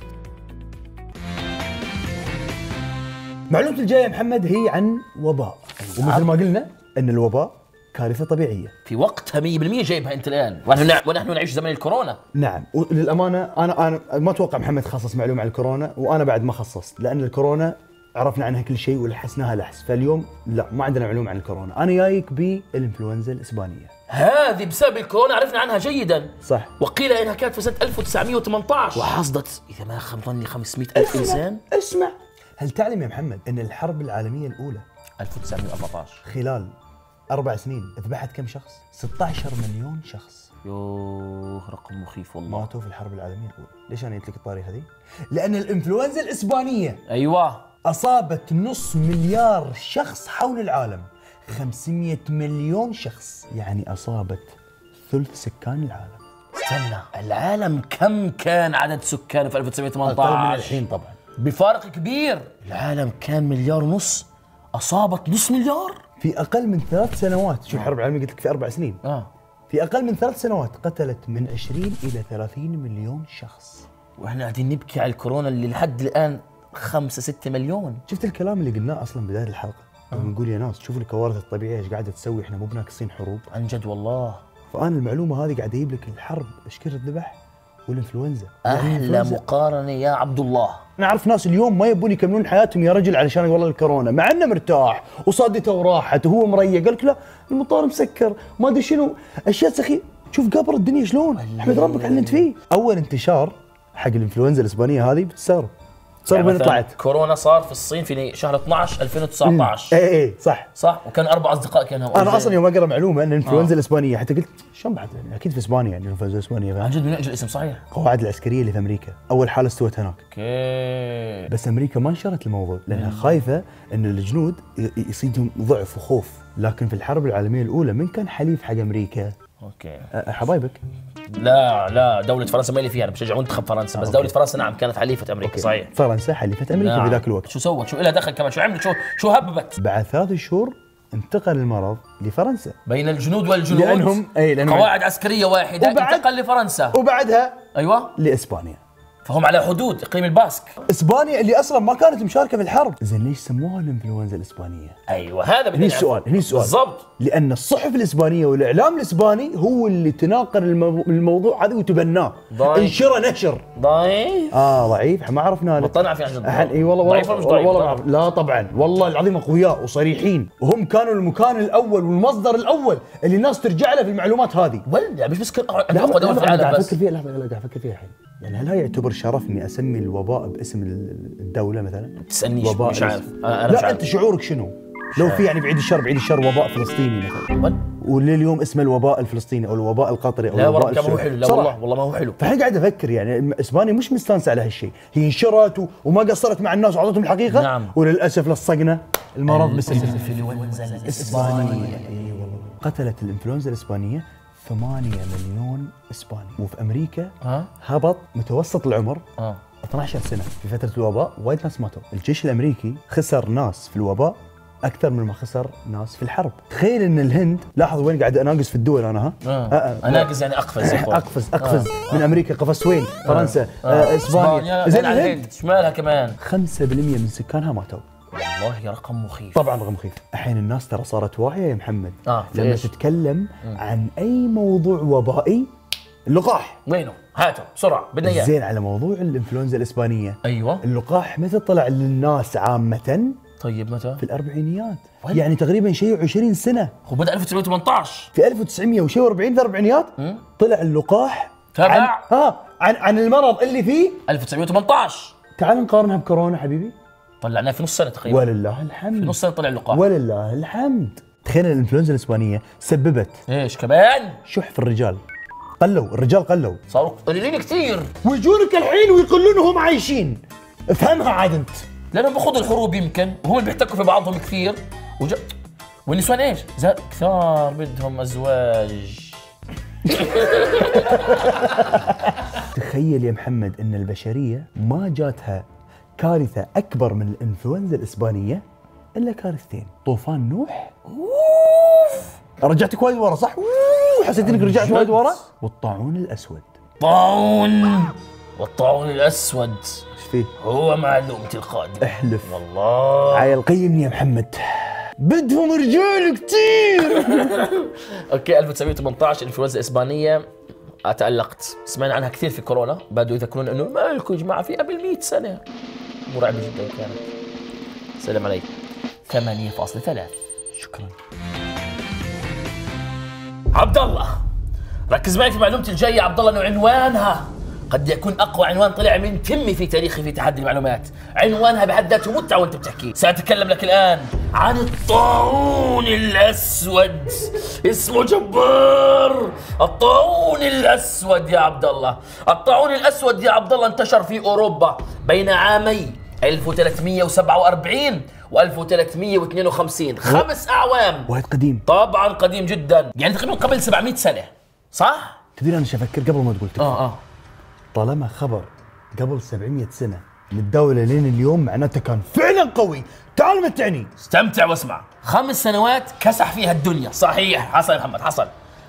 معلومتي الجايه يا محمد هي عن وباء، ومثل ما قلنا ان الوباء كارثه طبيعيه في وقتها 100% جايبها انت الان، ونحن نعيش زمن الكورونا. نعم، وللامانه انا ما اتوقع محمد خصص معلومه عن الكورونا، وانا بعد ما خصصت، لان الكورونا عرفنا عنها كل شيء ولحسناها لحس، فاليوم لا ما عندنا معلومه عن الكورونا. انا جايك بالانفلونزا الاسبانيه، هذه بسبب الكورونا عرفنا عنها جيدا. صح، وقيل انها كانت في سنه 1918 وحصدت اذا ما خاب ظني 500,000 انسان. اسمع، هل تعلم يا محمد ان الحرب العالميه الاولى 1914 خلال 4 سنين ذبحت كم شخص؟ 16 مليون شخص. يوه رقم مخيف والله، ماتوا في الحرب العالميه الاولى. ليش انا قلت لك الطاري هذه؟ لان الانفلونزا الاسبانيه اصابت 500,000,000 شخص حول العالم، 500 مليون شخص، يعني أصابت ثلث سكان العالم. استنى، العالم كم كان عدد سكانه في 1918؟ أكثر من الحين طبعا بفارق كبير. العالم كان 1.5 مليار، اصابت نص مليار في اقل من 3 سنوات. شوف الحرب العالميه قلت لك في 4 سنين. في اقل من 3 سنوات قتلت من 20 الى 30 مليون شخص، واحنا قاعدين نبكي على الكورونا اللي لحد الان 5-6 مليون. شفت الكلام اللي قلناه اصلا بدايه الحلقه، بنقول يا ناس شوفوا الكوارث الطبيعيه ايش قاعده تسوي، احنا مو بناقصين حروب عن جد والله. فانا المعلومه هذه قاعد اجيب لك الحرب ايش كثر ذبح والانفلونزا. احلى مقارنه يا عبد الله. انا اعرف ناس اليوم ما يبون يكملون حياتهم يا رجل علشان والله الكورونا، مع انه مرتاح وصادته وراحت وهو مريق، قال لك لا المطار مسكر ما ادري شنو اشياء سخيفه. شوف قبر الدنيا شلون، احمد ربك على اللي انت فيه. اول انتشار حق الانفلونزا الاسبانيه هذه بالسعر صار يعني طلعت كورونا صار في الصين في شهر 12 2019. اي اي صح. وكان 4 اصدقاء كانوا. انا اصلا يوم اقرا معلومه ان الانفلونزا الاسبانيه حتى قلت شلون بعد اكيد في اسبانيا، يعني الانفلونزا الاسبانيه عن جد من اجل الاسم صحيح. القواعد العسكريه اللي في امريكا اول حاله استوت هناك. اوكي. بس امريكا ما نشرت الموضوع لانها خايفه ان الجنود يصيدهم ضعف وخوف، لكن في الحرب العالميه الاولى من كان حليف حق امريكا؟ اوكي حبايبك. لا دولة فرنسا ما لي فيها، انا بشجع منتخب فرنسا بس. دولة فرنسا نعم كانت حليفة امريكا. أوكي. صحيح فرنسا حليفة امريكا في ذاك الوقت. شو سوت؟ شو لها دخل كمان؟ شو عملت؟ شو هببت؟ بعد 3 شهور انتقل المرض لفرنسا بين الجنود والجنود، لأنهم قواعد عسكرية واحدة، انتقل لفرنسا وبعدها لاسبانيا، فهم على حدود اقليم الباسك. اسبانيا اللي اصلا ما كانت مشاركه في الحرب، زين ليش سموها الانفلونزا الاسبانيه؟ ايوه هذا هني السؤال، هني السؤال بالضبط. لان الصحف الاسبانيه والاعلام الاسباني هو اللي تناقل الموضوع هذا وتبناه، انشره نشر ضعيف. ضعيف، ما عرفنا له طلع في عشان اي والله والله ما اعرف. لا طبعا والله العظيم اقوياء وصريحين، وهم كانوا المكان الاول والمصدر الاول اللي الناس ترجع له في المعلومات هذه. ولا مش بس اقوى دوله في العالم، بس قاعد افكر فيها الحين، يعني هل يعتبر شرف اني اسمي الوباء باسم الدوله مثلا؟ تسالني مش عارف انا. لا انت شعورك شنو؟ لو في يعني بعيد الشر وباء فلسطيني مثلا ولليوم اسمه الوباء الفلسطيني او الوباء القطري او الوباء السوري. لا والله ما هو حلو، والله ما هو حلو. فالحين قاعد افكر يعني اسبانيا مش مستانسه على هالشيء، هي انشرت وما قصرت مع الناس وعطتهم الحقيقه. نعم. وللاسف لصقنا المرض بالانفلونزا الاسبانيه. اي والله قتلت الانفلونزا الاسبانيه 8 مليون اسباني، وفي امريكا هبط متوسط العمر 12 سنه في فتره الوباء، وايد ناس ماتوا. الجيش الامريكي خسر ناس في الوباء اكثر من ما خسر ناس في الحرب. تخيل ان الهند، لاحظ وين قاعد اناقز في الدول انا. اناقز يعني اقفز. اقفز من امريكا، قفزت وين؟ فرنسا، اسبانيا، زين الهند شمالها كمان 5% من سكانها ماتوا. والله يا رقم مخيف. طبعا رقم مخيف. الحين الناس ترى صارت واعيه يا محمد، لما تتكلم عن اي موضوع وبائي اللقاح وينه؟ هاته بسرعه بدنا اياه. زين على موضوع الانفلونزا الاسبانيه، ايوه اللقاح متى طلع للناس عامه؟ طيب متى؟ في الاربعينيات، يعني تقريبا شيء 20 سنه. هو بدا 1918، في 1940 في الاربعينيات طلع اللقاح تبع عن المرض اللي فيه 1918. تعال نقارنها بكورونا حبيبي، طلعناه في نص سنة تقريبا. ولله الحمد. في نص سنة طلع اللقاح. ولله الحمد. تخيل الانفلونزا الاسبانية سببت ايش كمان؟ شح في الرجال. الرجال قلوا. صاروا قليلين كثير. ويجونك الحين ويقولون هم عايشين. افهمها عاد انت. لأنهم بخوضوا الحروب يمكن، وهم اللي بيحتكوا في بعضهم كثير، والنسوان ايش؟ كثار بدهم ازواج. تخيل يا محمد ان البشرية ما جاتها كارثة أكبر من الإنفلونزا الإسبانية إلا كارثتين، طوفان نوح رجعتك وايد ورا صح؟ حسيت إنك رجعت وايد ورا؟ والطاعون الأسود. والطاعون الأسود إيش فيه؟ هو معلومتي القادمة. احلف والله. عيل قيمني يا محمد. بدهم رجال كثير. أوكي 1918 الإنفلونزا الإسبانية أتألقت، سمعنا عنها كثير في كورونا، بدوا يذكرون إنه مالكم يا جماعة في قبل 100 سنة. مرعبة جدا كانت. سلام عليك. 8.3. شكرا. عبد الله ركز معي في معلومتي الجاية عبد الله، انه عنوانها قد يكون اقوى عنوان طلع من تمي في تاريخي في تحدي المعلومات، عنوانها بحد ذاته متعة وانت بتحكي. سأتكلم لك الآن عن الطاعون الأسود، اسمه جبار. الطاعون الأسود يا عبد الله، الطاعون الأسود يا عبد الله انتشر في أوروبا بين عامي 1347 و 1352، 5 أعوام. وايد قديم. طبعا قديم جدا، يعني تقريبا قبل 700 سنة صح؟ تدري انا افكر قبل ما تقول تكفى. طالما خبر قبل 700 سنه متداول لين اليوم معناته كان فعلا قوي. تعال متعني، استمتع واسمع. 5 سنوات كسح فيها الدنيا. صحيح حصل يا محمد، حصل،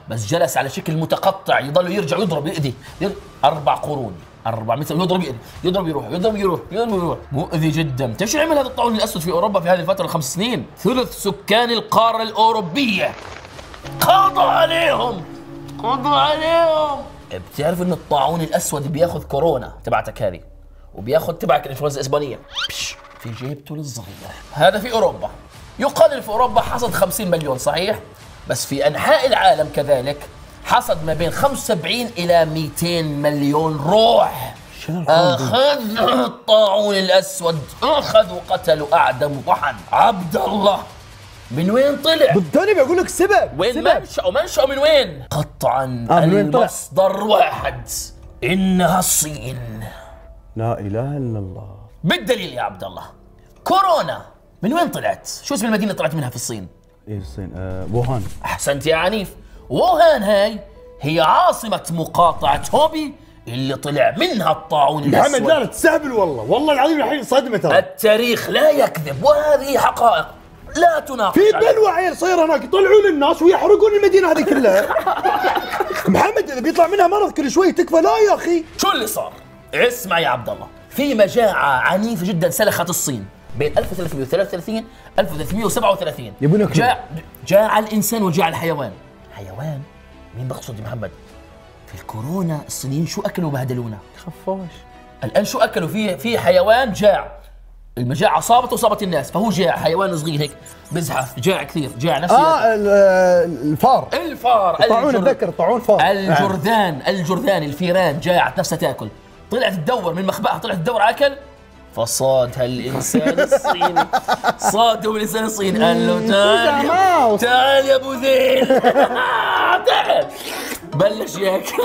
بس جلس على شكل متقطع، يضل يرجع يضرب بايديه 4 قرون 400 سنه يضرب بايديه، يضرب يروح، يضرب يروح، يضرب يروح. مؤذي جدا. ايش عمل هذا الطاعون الاسود في اوروبا في هذه الفتره ال5 سنين؟ ثلث سكان القاره الاوروبيه قضوا عليهم، قضوا عليهم. بتعرف ان الطاعون الاسود بياخذ كورونا تبعتك هذه، وبياخذ تبعك الانفلونزا الاسبانيه في جيبته الصغيره. هذا في اوروبا، يقال في اوروبا حصد 50 مليون صحيح، بس في انحاء العالم كذلك حصد ما بين 75 الى 200 مليون روح. اخذ الطاعون الاسود، اخذ وقتل واعدم وطحن. عبد الله من وين طلع؟ بالتالي بقول لك سبب، وين منشأه؟ منشأه من وين؟ قطعا المصدر واحد، انها الصين. لا اله الا الله. بالدليل يا عبد الله، كورونا من وين طلعت؟ شو اسم المدينه طلعت منها في الصين؟ ايه الصين؟ ووهان. احسنت يا عنيف. ووهان هاي هي عاصمه مقاطعه هوبي اللي طلع منها الطاعون الاسود. محمد لا تستهبل والله، والله العظيم الحين صدمه. ترى التاريخ لا يكذب، وهذه حقائق لا تناقش. في بلوى عيل صاير هناك، يطلعون الناس ويحرقون المدينه هذه كلها. محمد اذا بيطلع منها مرض كل شوي تكفى. لا يا اخي شو اللي صار؟ اسمع يا عبد الله، في مجاعه عنيفه جدا سلخت الصين بين 1333 1337. يبون ياكلون. جاع الانسان وجاع الحيوان. حيوان؟ مين بقصد يا محمد؟ في الكورونا الصينيين شو اكلوا وبهدلونا؟ خفاش. الان شو اكلوا؟ في حيوان جاع، المجاعة صابته وصابت الناس، فهو جاع، حيوان صغير هيك بزحف، جاع كثير، جاع نفسي. الفار. الفار، الطاعون اتذكر، الطاعون فار. الجرذان، الجرذان، الفيران جاعت نفسها تاكل، طلعت تدور من مخبأها، طلعت تدور اكل، فصاد هالانسان الصيني، صاده الانسان الصيني، قال له تعال تعال يا ابو ذيل تعال، بلش ياكل.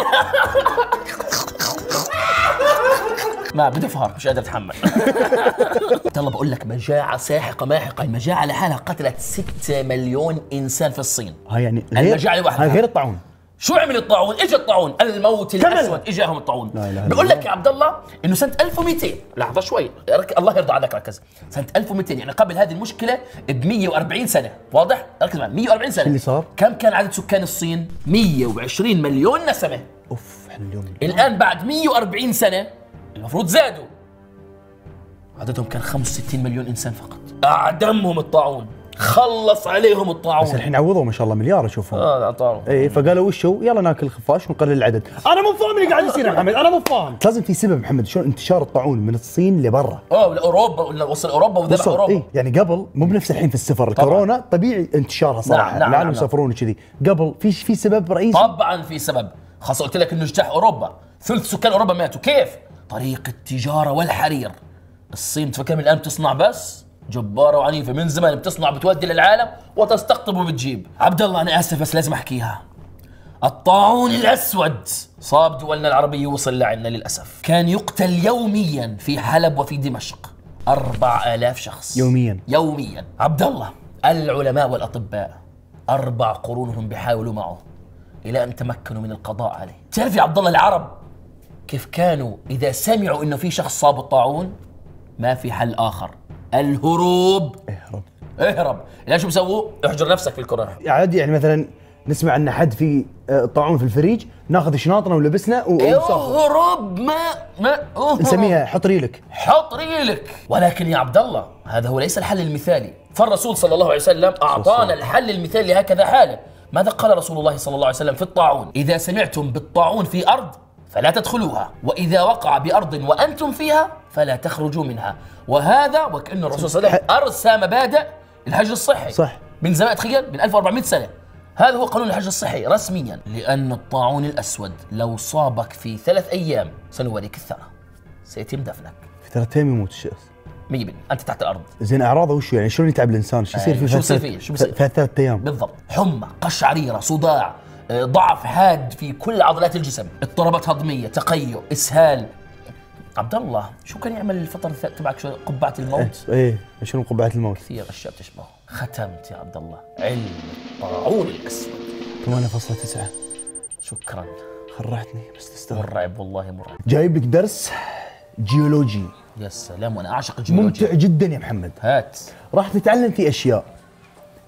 ما بدي افهر، مش قادر اتحمل. يلا بقول لك مجاعه ساحقه ماحقه، المجاعه لحالها قتلت 6 مليون انسان في الصين. يعني المجاعه لوحدها غير الطاعون. شو عمل الطاعون؟ اجى الطاعون الموت الاسود، اجاهم الطاعون. بقول لك يا عبد الله انه سنه 1200، لحظه شوي الله يرضى عنك ركز، سنه 1200 يعني قبل هذه المشكله ب 140 سنه، واضح؟ ركز معي 140 سنه. اللي صار كم كان عدد سكان الصين؟ 120 مليون نسمه. اوف اليوم الان بعد 140 سنه المفروض زادوا، عددهم كان 65 مليون انسان فقط. اعدمهم الطاعون، خلص عليهم الطاعون. بس الحين عوضوا ما شاء الله مليار اشوفهم. طاروا. اي فقالوا وش هو؟ يلا ناكل خفاش ونقلل العدد. انا مو فاهم اللي قاعد يصير يا محمد، انا مو فاهم. لازم في سبب محمد شلون انتشار الطاعون من الصين لبرا. لاوروبا، ولا وصل اوروبا وذبح اوروبا. اي يعني قبل مو بنفس الحين في السفر، الكورونا طبيعي انتشارها صراحه، العالم يسافرون كذي، قبل في سبب رئيسي. طبعا في سبب، خاصه قلت لك انه اجتاح اوروبا، ثلث سكان اوروبا ماتوا، كيف؟ طريق التجارة والحرير. الصين تفكر من الآن بتصنع بس؟ جبارة وعنيفة، من زمان بتصنع بتودي للعالم وتستقطب وبتجيب. عبد الله أنا آسف بس لازم أحكيها. الطاعون الأسود صاب دولنا العربية ووصل لعنا للأسف. كان يقتل يومياً في حلب وفي دمشق 4000 شخص يومياً. يومياً عبد الله، العلماء والأطباء 4 قرون هم بيحاولوا معه إلى أن تمكنوا من القضاء عليه. تعرف يا عبد الله العرب كيف كانوا إذا سمعوا إنه في شخص صاب الطاعون ما في حل آخر، الهروب. اهرب اهرب. لا شو بسووا؟ احجر نفسك في الكورونا عادي. يعني مثلا نسمع أن حد في طاعون في الفريج، ناخذ شناطنا ولبسنا ونسافر. اهرب. ما نسميها حط ريلك، حط ريلك. ولكن يا عبد الله هذا هو ليس الحل المثالي، فالرسول صلى الله عليه وسلم أعطانا الحل المثالي لهكذا حالة. ماذا قال رسول الله صلى الله عليه وسلم في الطاعون؟ إذا سمعتم بالطاعون في أرض فلا تدخلوها، وإذا وقع بأرض وأنتم فيها فلا تخرجوا منها. وهذا وكأن الرسول صلى الله عليه وسلم أرسى مبادئ الحجر الصحي. صح. من زمان، تخيل، من 1400 سنة. هذا هو قانون الحجر الصحي رسميا، لأن الطاعون الأسود لو صابك في 3 أيام سنوريك الثرى، سيتم دفنك. في 3 أيام يموت الشخص 100%، أنت تحت الأرض. زين أعراضه وشو يعني؟ شلون يتعب الإنسان؟ شو يصير فيه؟ شو يصير فيه؟ شو بيصير؟ في 3 أيام بالضبط. حمى، قشعريرة، صداع، ضعف حاد في كل عضلات الجسم، اضطرابات هضميه، تقيؤ، اسهال. عبد الله شو كان يعمل الفطر تبعك؟ شو قبعه الموت؟ ايه شنو قبعه الموت؟ كثير اشياء بتشبهه. ختمت يا عبد الله علم الطاعون الاسود 8.9. شكرا فرحتني بس تستاهل. مرعب والله مرعب. جايب لك درس جيولوجي. يا سلام، وانا اعشق الجيولوجيا. ممتع جدا يا محمد. هات. راح تتعلم في اشياء.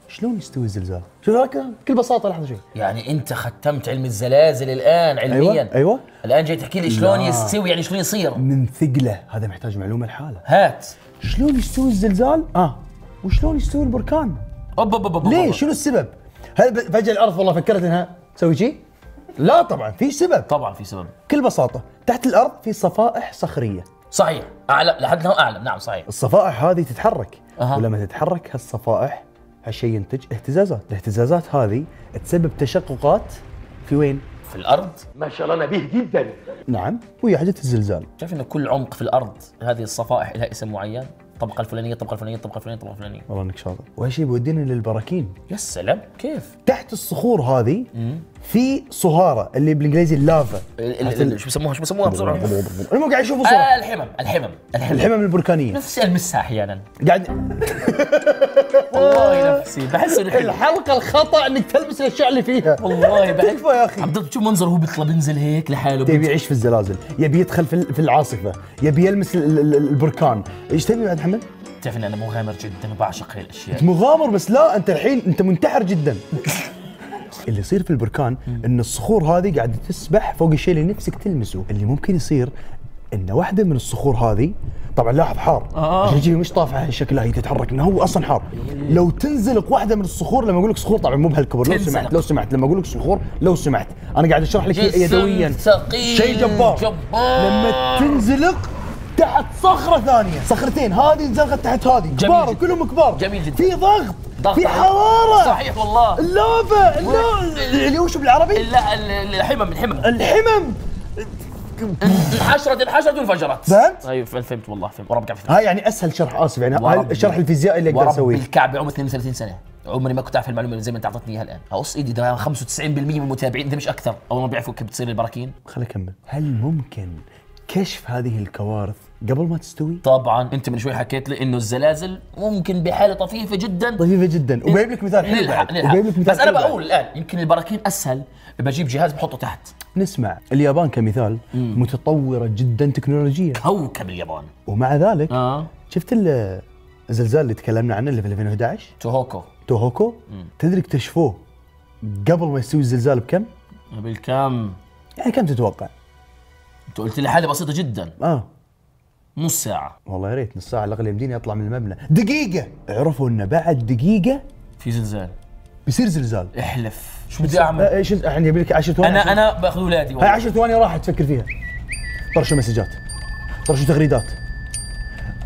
شلون يستوي الزلزال؟ شو رايك؟ بكل بساطه لحظه شيء. يعني انت ختمت علم الزلازل الان علميا. ايوه الان جاي تحكي لي شلون يستوي، يعني شلون يصير؟ من ثقله، هذا محتاج معلومه لحاله. هات. شلون يستوي الزلزال؟ وشلون يستوي البركان؟ ليه؟ شنو السبب؟ هل فجأة الارض والله فكرت انها تسوي شيء؟ لا طبعا في سبب. طبعا في سبب. بكل بساطه، تحت الارض في صفائح صخريه. صحيح، اعلم لحد الان. اعلم، نعم صحيح. الصفائح هذه تتحرك، ولما تتحرك هالصفائح هالشيء ينتج اهتزازات، الاهتزازات هذه تسبب تشققات في وين؟ في الارض. ما شاء الله نبيه جدا. نعم، ويحدث الزلزال. شايف ان كل عمق في الارض هذه الصفائح لها اسم معين؟ الطبقه الفلانيه، الطبقه الفلانيه، الطبقه الفلانيه، الطبقه الفلانيه. والله انك شاطر. وهالشيء بيودينا للبراكين. يا سلام، كيف؟ تحت الصخور هذه في صهاره اللي بالانجليزي اللافا. شو بيسموها؟ شو بيسموها بسرعه؟ المهم قاعد يشوفوا صورة الحمم، الحمم البركانيه. نفسي المسها احيانا. قاعد والله نفسي بحس الحلقه الخطا انك تلبس الاشياء اللي فيها. والله بحس كيف يا اخي؟ عبد شو منظر هو بيطلع بينزل هيك لحاله، تبي يعيش في الزلازل، يبي يدخل في العاصفه، يبي يلمس البركان. ايش تبي بعد محمد؟ تعرف ان انا مغامر جدا وبعشق هاي الاشياء. مغامر بس لا انت الحين انت منتحر جدا. اللي يصير في البركان ان الصخور هذه قاعده تسبح فوق الشيء اللي نفسك تلمسه. اللي ممكن يصير ان واحده من الصخور هذه، طبعا لاحظ حار عشان كذي مش طافحه هالشكل، هي تتحرك انه هو اصلا حار. لو تنزلك واحده من الصخور، لما اقول لك صخور طبعا مو بهالكبر، لو سمحت لو سمحت، لما اقول لك صخور لو سمحت، انا قاعد اشرح لك يدويا شيء جبار. لما تنزلك تحت صخره ثانيه، صخرتين، هذه انزلقت تحت هذه، كبار وكلهم كبار. جميل جدا. في ضغط، في حراره. صحيح والله. اللافا اللي هو شو بالعربي؟ لا الحمم، الحمم الحشرة انفجرت. فهمت؟ ايوه فهمت والله، فهمت ورب كعبتي. هاي يعني اسهل شرح، اسف يعني الشرح الفيزيائي اللي اقدر اسويه. ورب الكعبه، عمري 32 سنه، عمري ما كنت اعرف المعلومه زي ما انت اعطتني اياها الان. اقص ايدي، ده 95% من المتابعين، ده مش اكثر، اول ما بيعرفوا كيف بتصير البراكين. خليني اكمل. هل ممكن كشف هذه الكوارث قبل ما تستوي؟ طبعا، انت من شوي حكيت لي انه الزلازل ممكن بحاله طفيفه جدا وجايب لك مثال حلو بعد. بس انا بقول الان يمكن البراكين اسهل، بجيب جهاز بحطه تحت. نسمع اليابان كمثال متطوره جدا تكنولوجيا، كوكب اليابان، ومع ذلك شفت الزلزال اللي تكلمنا عنه اللي في 2011، توهوكو، تدري اكتشفوه قبل ما يستوي الزلزال بكم؟ بالكم؟ يعني كم تتوقع؟ انت قلت لي حاله بسيطه جدا. نص ساعه. والله يا ريت نص ساعه على الاقل يمديني اطلع من المبنى. دقيقه عرفوا انه بعد دقيقه في زلزال، بيصير زلزال. احلف شو بدي اعمل؟ ايش يعني يبي لك 10 ثواني؟ انا باخذ اولادي. هاي 10 ثواني راحت تفكر فيها. طرشوا مسجات، طرشوا تغريدات،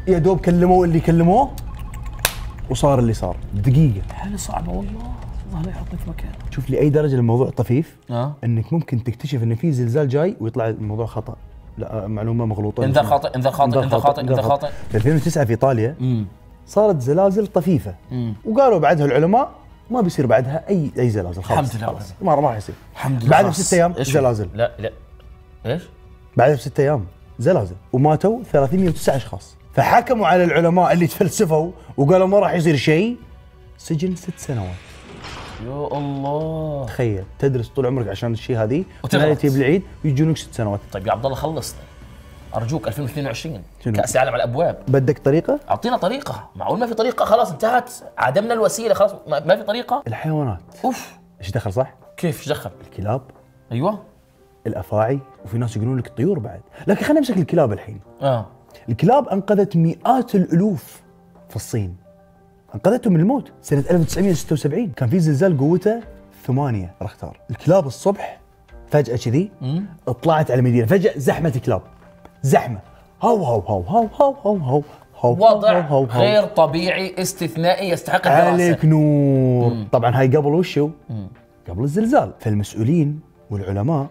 يا دوب كلموا اللي كلموه وصار اللي صار. دقيقه. حاله صعبه والله، الله لا يحطك في مكان. شوف لي اي درجه الموضوع طفيف، انك ممكن تكتشف ان في زلزال جاي ويطلع الموضوع خطا، لا معلومه مغلوطه، انذار خاطئ، انذار خاطئ. في 2009 في ايطاليا صارت زلازل طفيفه، وقالوا بعدها العلماء ما بيصير بعدها اي زلازل خالص. الحمد لله خلاص، ما راح يصير. الحمد لله. بعدها بست ايام زلازل. لا ايش؟ بعدها بست ايام زلازل، وماتوا 309 اشخاص. فحكموا على العلماء اللي تفلسفوا وقالوا ما راح يصير شيء، سجن 6 سنوات. يا الله، تخيل تدرس طول عمرك عشان الشيء هذه وتغلط، تجيب العيد ويجونك 6 سنوات. طيب يا عبد الله خلصنا ارجوك، 2022 كأس العالم على الابواب، بدك طريقه؟ اعطينا طريقه. معقول ما في طريقه؟ خلاص انتهت، عدمنا الوسيله، خلاص ما في طريقه. الحيوانات اوف، ايش دخل؟ صح، كيف ايش دخل؟ الكلاب، ايوه، الافاعي، وفي ناس يقولون لك الطيور بعد، لكن خلينا نمسك الكلاب الحين. الكلاب انقذت مئات الالوف في الصين، انقذتهم من الموت سنة 1976. كان في زلزال قوته 8 رختار. الكلاب الصبح فجأة كذي طلعت على المدينة، فجأة زحمة كلاب، زحمة، هاو هاو هاو هاو هاو هاو هاو هاو، وضع غير طبيعي استثنائي يستحق الدراسة. عليك نور. طبعا هاي قبل وشو؟ قبل الزلزال. فالمسؤولين والعلماء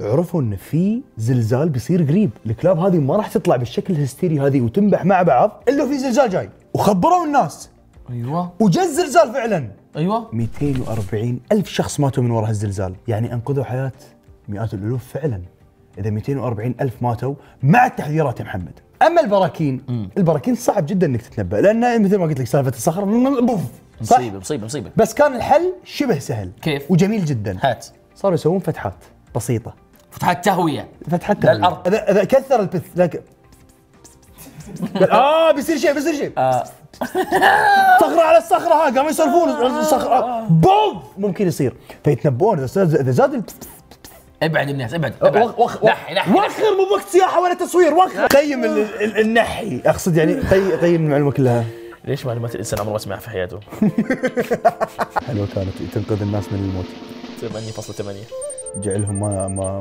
عرفوا ان في زلزال بيصير قريب، الكلاب هذه ما راح تطلع بالشكل الهستيري هذه وتنبح مع بعض الا في زلزال جاي، وخبروا الناس. ايوه، وجا الزلزال فعلا. ايوه، 240,000 شخص ماتوا من وراء هالزلزال، يعني انقذوا حياه مئات الالوف فعلا. اذا 240,000 ماتوا مع التحذيرات يا محمد. اما البراكين، البراكين صعب جدا انك تتنبأ، لان مثل ما قلت لك سالفه الصخر بوف، مصيبه مصيبه مصيبه. بس كان الحل شبه سهل. كيف؟ وجميل جدا. هات. صاروا يسوون فتحات بسيطه فتحات تهويه للارض. اذا كثر البث لكن بيصير شيء صخره على الصخره، ها قاموا يسولفون صخره بوم ممكن يصير، فيتنبؤون اذا زاد ابعد الناس ابعد نحي وخر، مو بوقت سياحه ولا تصوير، وخر قيم النحي اقصد يعني قيم المعلومه كلها. ليش معلومات الانسان عمره ما سمعها في حياته؟ حلوه كانت تنقذ الناس من الموت. 8.8 جعلهم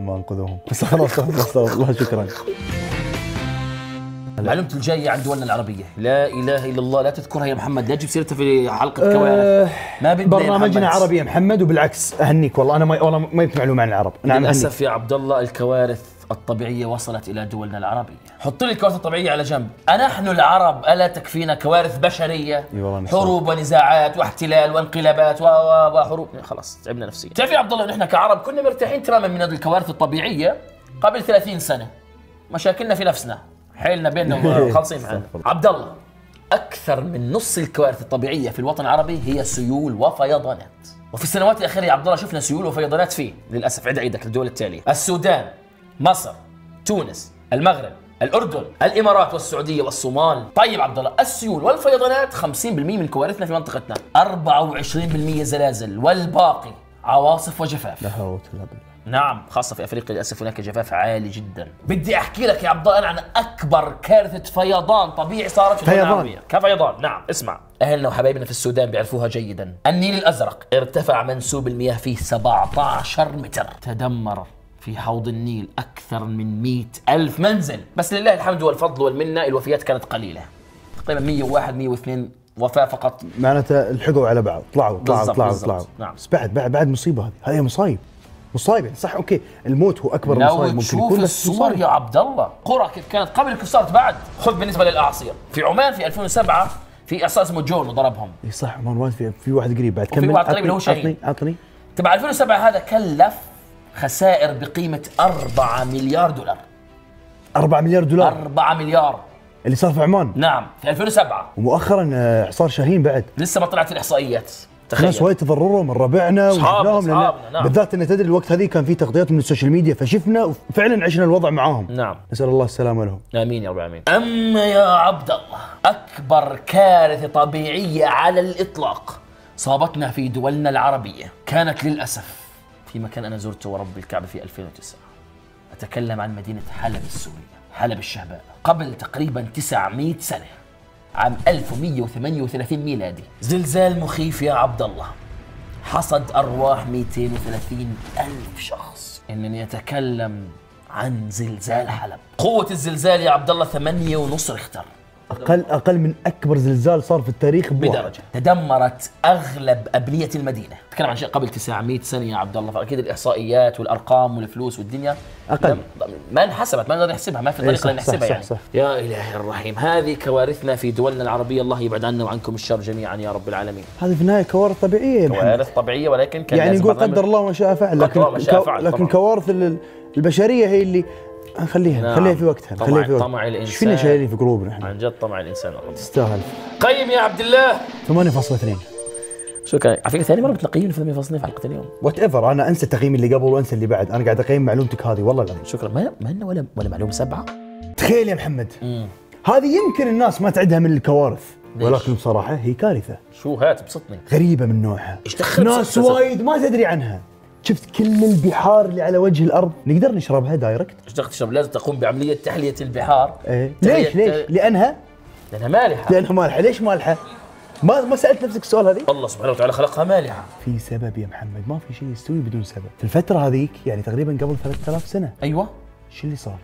ما انقذوهم بس خلاص والله شكرا. معلومة الجاية عن دولنا العربية، لا إله إلا الله، لا تذكرها يا محمد، لا تجيب سيرتها في حلقة كوارث. ما بدنا برنامجنا عربي يا محمد، وبالعكس أهنيك والله، أنا ما جبت معلومة عن العرب. نعم للأسف يا عبد الله الكوارث الطبيعية وصلت إلى دولنا العربية. حط لي الكوارث الطبيعية على جنب، أنحن العرب ألا تكفينا كوارث بشرية؟ حروب ونزاعات واحتلال وانقلابات وحروب، خلاص تعبنا نفسيا. تعرف يا عبد الله نحن كعرب كنا مرتاحين تماما من هذه الكوارث الطبيعية قبل 30 سنة. مشاكلنا في نفسنا. حيلنا بيننا وخالصين معنا. عبد الله، اكثر من نص الكوارث الطبيعيه في الوطن العربي هي سيول وفيضانات، وفي السنوات الاخيره يا عبد الله شفنا سيول وفيضانات فيه للاسف. عد عيدك للدول التاليه: السودان، مصر، تونس، المغرب، الاردن، الامارات والسعوديه والصومال. طيب عبد الله، السيول والفيضانات 50% من كوارثنا في منطقتنا، 24% زلازل، والباقي عواصف وجفاف. لا حول ولا قوه. نعم، خاصة في أفريقيا للأسف هناك جفاف عالي جدا. بدي أحكي لك يا عبد الله عن أكبر كارثة فيضان طبيعي صارت في الدول العربية. كفيضان، نعم، اسمع. أهلنا وحبايبنا في السودان بيعرفوها جيدا. النيل الأزرق ارتفع منسوب المياه فيه 17 متر، تدمر في حوض النيل أكثر من 100,000 منزل، بس لله الحمد والفضل والمنة الوفيات كانت قليلة. تقريبا 101 102 وفاة فقط. معناتها لحقوا على بعض، طلعوا. نعم. بس بعد مصيبة هذه مصايب. مصايبة صح، اوكي، الموت هو اكبر مصايب ممكن يكون. لو تشوف الصور يا عبد الله، قرى كيف كانت قبل كيف صارت بعد. خذ بالنسبه للاعاصير في عمان في 2007 في اساس جون وضربهم. اي صح، عمان في واحد قريب بعد. كمل، عطني تبع 2007 هذا كلف خسائر بقيمه 4 مليار دولار. 4 مليار دولار، 4 مليار اللي صار في عمان. نعم، في 2007. ومؤخرا اعصار شاهين بعد، لسه ما طلعت الاحصائيات. ناس وايد تضرروا من ربعنا وجيراننا، نعم. بالذات ان تدري الوقت هذه كان في تغطيات من السوشيال ميديا، فشفنا وفعلا عشنا الوضع معاهم. نعم، نسال الله السلامه لهم. امين يا رب العالمين. اما يا عبد الله، اكبر كارثه طبيعيه على الاطلاق صابتنا في دولنا العربيه كانت للاسف في مكان انا زرته ورب الكعبه في 2009. اتكلم عن مدينه حلب السوريه، حلب الشهباء. قبل تقريبا 900 سنه عام 1138 ميلادي، زلزال مخيف يا عبد الله حصد أرواح 230,000 شخص. إنني أتكلم عن زلزال حلب. قوة الزلزال يا عبد الله 8.5 ريختر، أقل من أكبر زلزال صار في التاريخ بدرجة. تدمرت أغلب أبنية المدينة. تكلم عن شيء قبل 900 سنة يا عبد الله، فأكيد الإحصائيات والأرقام والفلوس والدنيا أقل، ما انحسبت، ما نقدر نحسبها، ما في طريقة نحسبها يعني. صح. يا إلهي الرحيم، هذه كوارثنا في دولنا العربية، الله يبعد عنا وعنكم الشر جميعا يا رب العالمين. هذه في النهاية كوارث طبيعية، كوارث طبيعية، ولكن كان يعني نقول قدر الله ما شاء فعل، لكن كوارث البشرية هي اللي خليها في وقتها. طمع الانسان، ايش فينا شايلين في قلوبنا احنا؟ عن جد طمع الانسان والله. تستاهل. قيم يا عبد الله 8.2. شكرا. على فكره ثاني مره بتنقيني في 8.2 في حلقه اليوم. وات ايفر، انا انسى التقييم اللي قبل وانسى اللي بعد، انا قاعد اقيم معلومتك هذه والله العظيم. شكرا. ما لنا ولا معلومه 7. تخيل يا محمد، هذه يمكن الناس ما تعدها من الكوارث، ولكن بصراحه هي كارثه. شو هات بسطني، غريبه من نوعها، ايش دخل ناس وايد ما تدري عنها. شفت كل البحار اللي على وجه الارض نقدر نشربها دايركت؟ ايش دخل تشرب؟ لازم تقوم بعمليه تحليه البحار. ايه ليش؟ لانها مالحه. ليش مالحه؟ ما سالت نفسك السؤال هذه؟ الله سبحانه وتعالى خلقها مالحه. في سبب يا محمد، ما في شيء يستوي بدون سبب. في الفتره هذيك يعني تقريبا قبل 3000 سنه. ايوه. شو اللي صار؟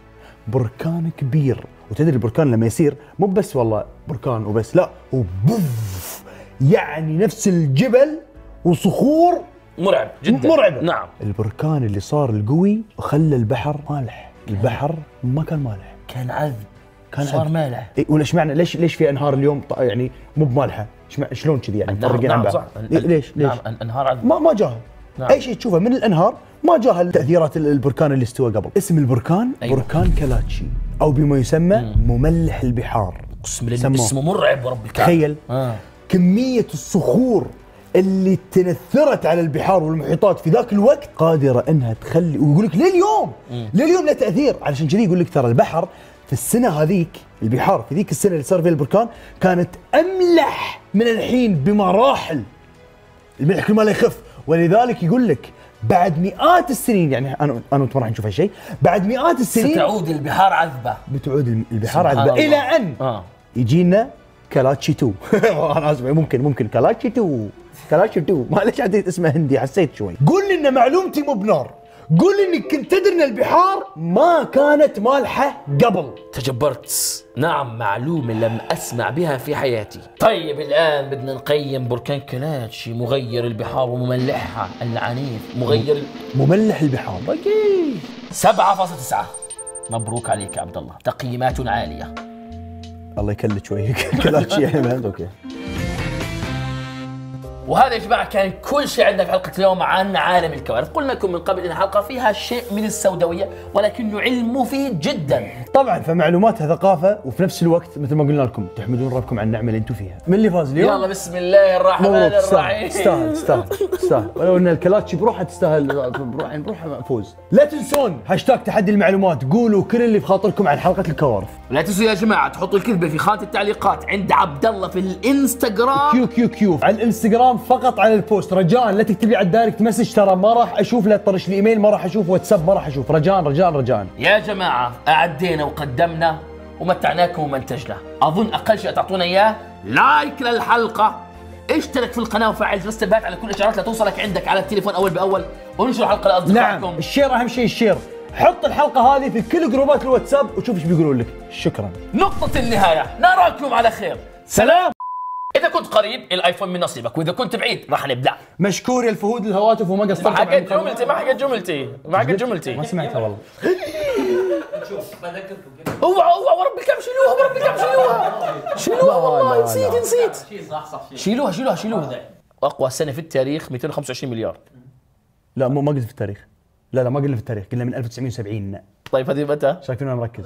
بركان كبير، وتدري البركان لما يصير مو بس والله بركان وبس، لا هو بوف، يعني نفس الجبل وصخور مرعب جدا. نعم. البركان اللي صار القوي خلى البحر مالح، البحر ما كان مالح، كان عذب، كان صار مالح. إيه ولا اشمعنى ليش في انهار اليوم يعني مو بمالحه؟ شلون كذي يعني مفرقين عن بعض؟ ليش؟ نعم، انهار عذب ما جاهل. نعم. اي شيء تشوفه من الانهار ما جاهل تاثيرات البركان اللي استوى قبل. اسم البركان، أيوة، بركان كالاتشي، او بما يسمى مملح البحار. اقسم بالله اسمه مرعب ورب الكعبه. تخيل كميه الصخور اللي تنثرت على البحار والمحيطات في ذاك الوقت قادره انها تخلي، ويقول لك لليوم لليوم له تاثير. علشان كذي يقول لك ترى البحر في السنه هذيك، البحار في ذيك السنه اللي صار فيها البركان كانت املح من الحين بمراحل، الملح كل ما لا يخف. ولذلك يقول لك بعد مئات السنين، يعني انا وانت ما راح نشوف هالشيء، بعد مئات السنين ستعود البحار عذبه، بتعود البحار عذبه الى ان يجينا كالاتشي 2 انا اسف، ممكن كالاتشي 2 معلش عديت اسمه هندي حسيت شوي. قول لي ان معلومتي مو بنار، قول لي انك كنت تدري ان البحار ما كانت مالحه قبل. تجبرت، نعم، معلومه لم اسمع بها في حياتي. طيب الان بدنا نقيم بركان كالاتشي، مغير البحار ومملحها العنيف، مغير مملح البحار. اوكي 7.9. مبروك عليك يا عبد الله، تقييمات عاليه. الله يكلك وجهك كالاتشي يا عماد. اوكي وهذا يا جماعه كان كل شيء عندنا في حلقه اليوم عن عالم الكوارث. قلنا لكم من قبل ان الحلقه فيها شيء من السوداويه ولكنه علم مفيد جدا. طبعا فمعلوماتها ثقافه، وفي نفس الوقت مثل ما قلنا لكم تحمدون ربكم على النعمه اللي انتم فيها. من اللي فاز اليوم؟ يلا بسم الله الرحمن الرحيم. تستاهل ولو ان الكلاتشي بروحها تستاهل، بروحها فوز. لا تنسون هاشتاج تحدي المعلومات، قولوا كل اللي بخاطركم عن حلقه الكوارث. لا تنسوا يا جماعه تحطوا الكذبه في خانه التعليقات عند عبد الله في الانستغرام، QQQ على الانستغرام فقط على البوست. رجاء لا تكتب لي على الدايركت مسج، ترى ما راح اشوف، لا تطرش لي ايميل، ما راح اشوف واتساب، ما راح اشوف. رجاء يا جماعه، اعدينا وقدمنا ومتعناكم ومنتجنا، اظن اقل شيء تعطونا اياه لايك للحلقه، اشترك في القناه وفعل جرس التنبيهات على كل الاشعارات لتوصلك عندك على التليفون اول باول، وانشر الحلقه لاصدقائكم. نعم، الشير اهم شيء، الشير. حط الحلقه هذه في كل جروبات الواتساب وشوف ايش بيقولون لك. شكرا. نقطه النهايه، نراكم على خير، سلام. إذا كنت قريب الآيفون من نصيبك، وإذا كنت بعيد راح نبدأ. مشكور يا الفهود للهواتف، وما قصرت. ما حقت جملتي ما سمعتها والله. شوف بذكركم، اوعى ورب الكعبة شيلوها، شيلوها والله، نسيت. شيلوها. أقوى سنة في التاريخ 225 مليار. لا مو ما قلت في التاريخ. لا ما قلنا في التاريخ، قلنا من 1970. طيب هذه متى؟ شايف فينا مركز.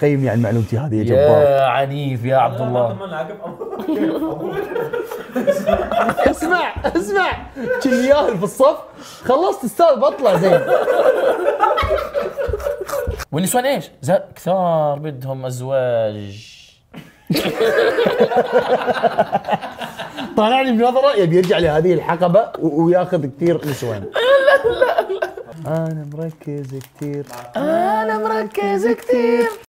قيمني عن معلومتي هذه يا جبار يا عنيف يا عبد الله. اسمع كل ياهل في الصف، خلصت استاذ بطلع زين. والنسوان ايش؟ كثار بدهم ازواج. طالعني بنظره يبي يرجع لهذه الحقبه وياخذ كثير نسوان. لا انا مركز كثير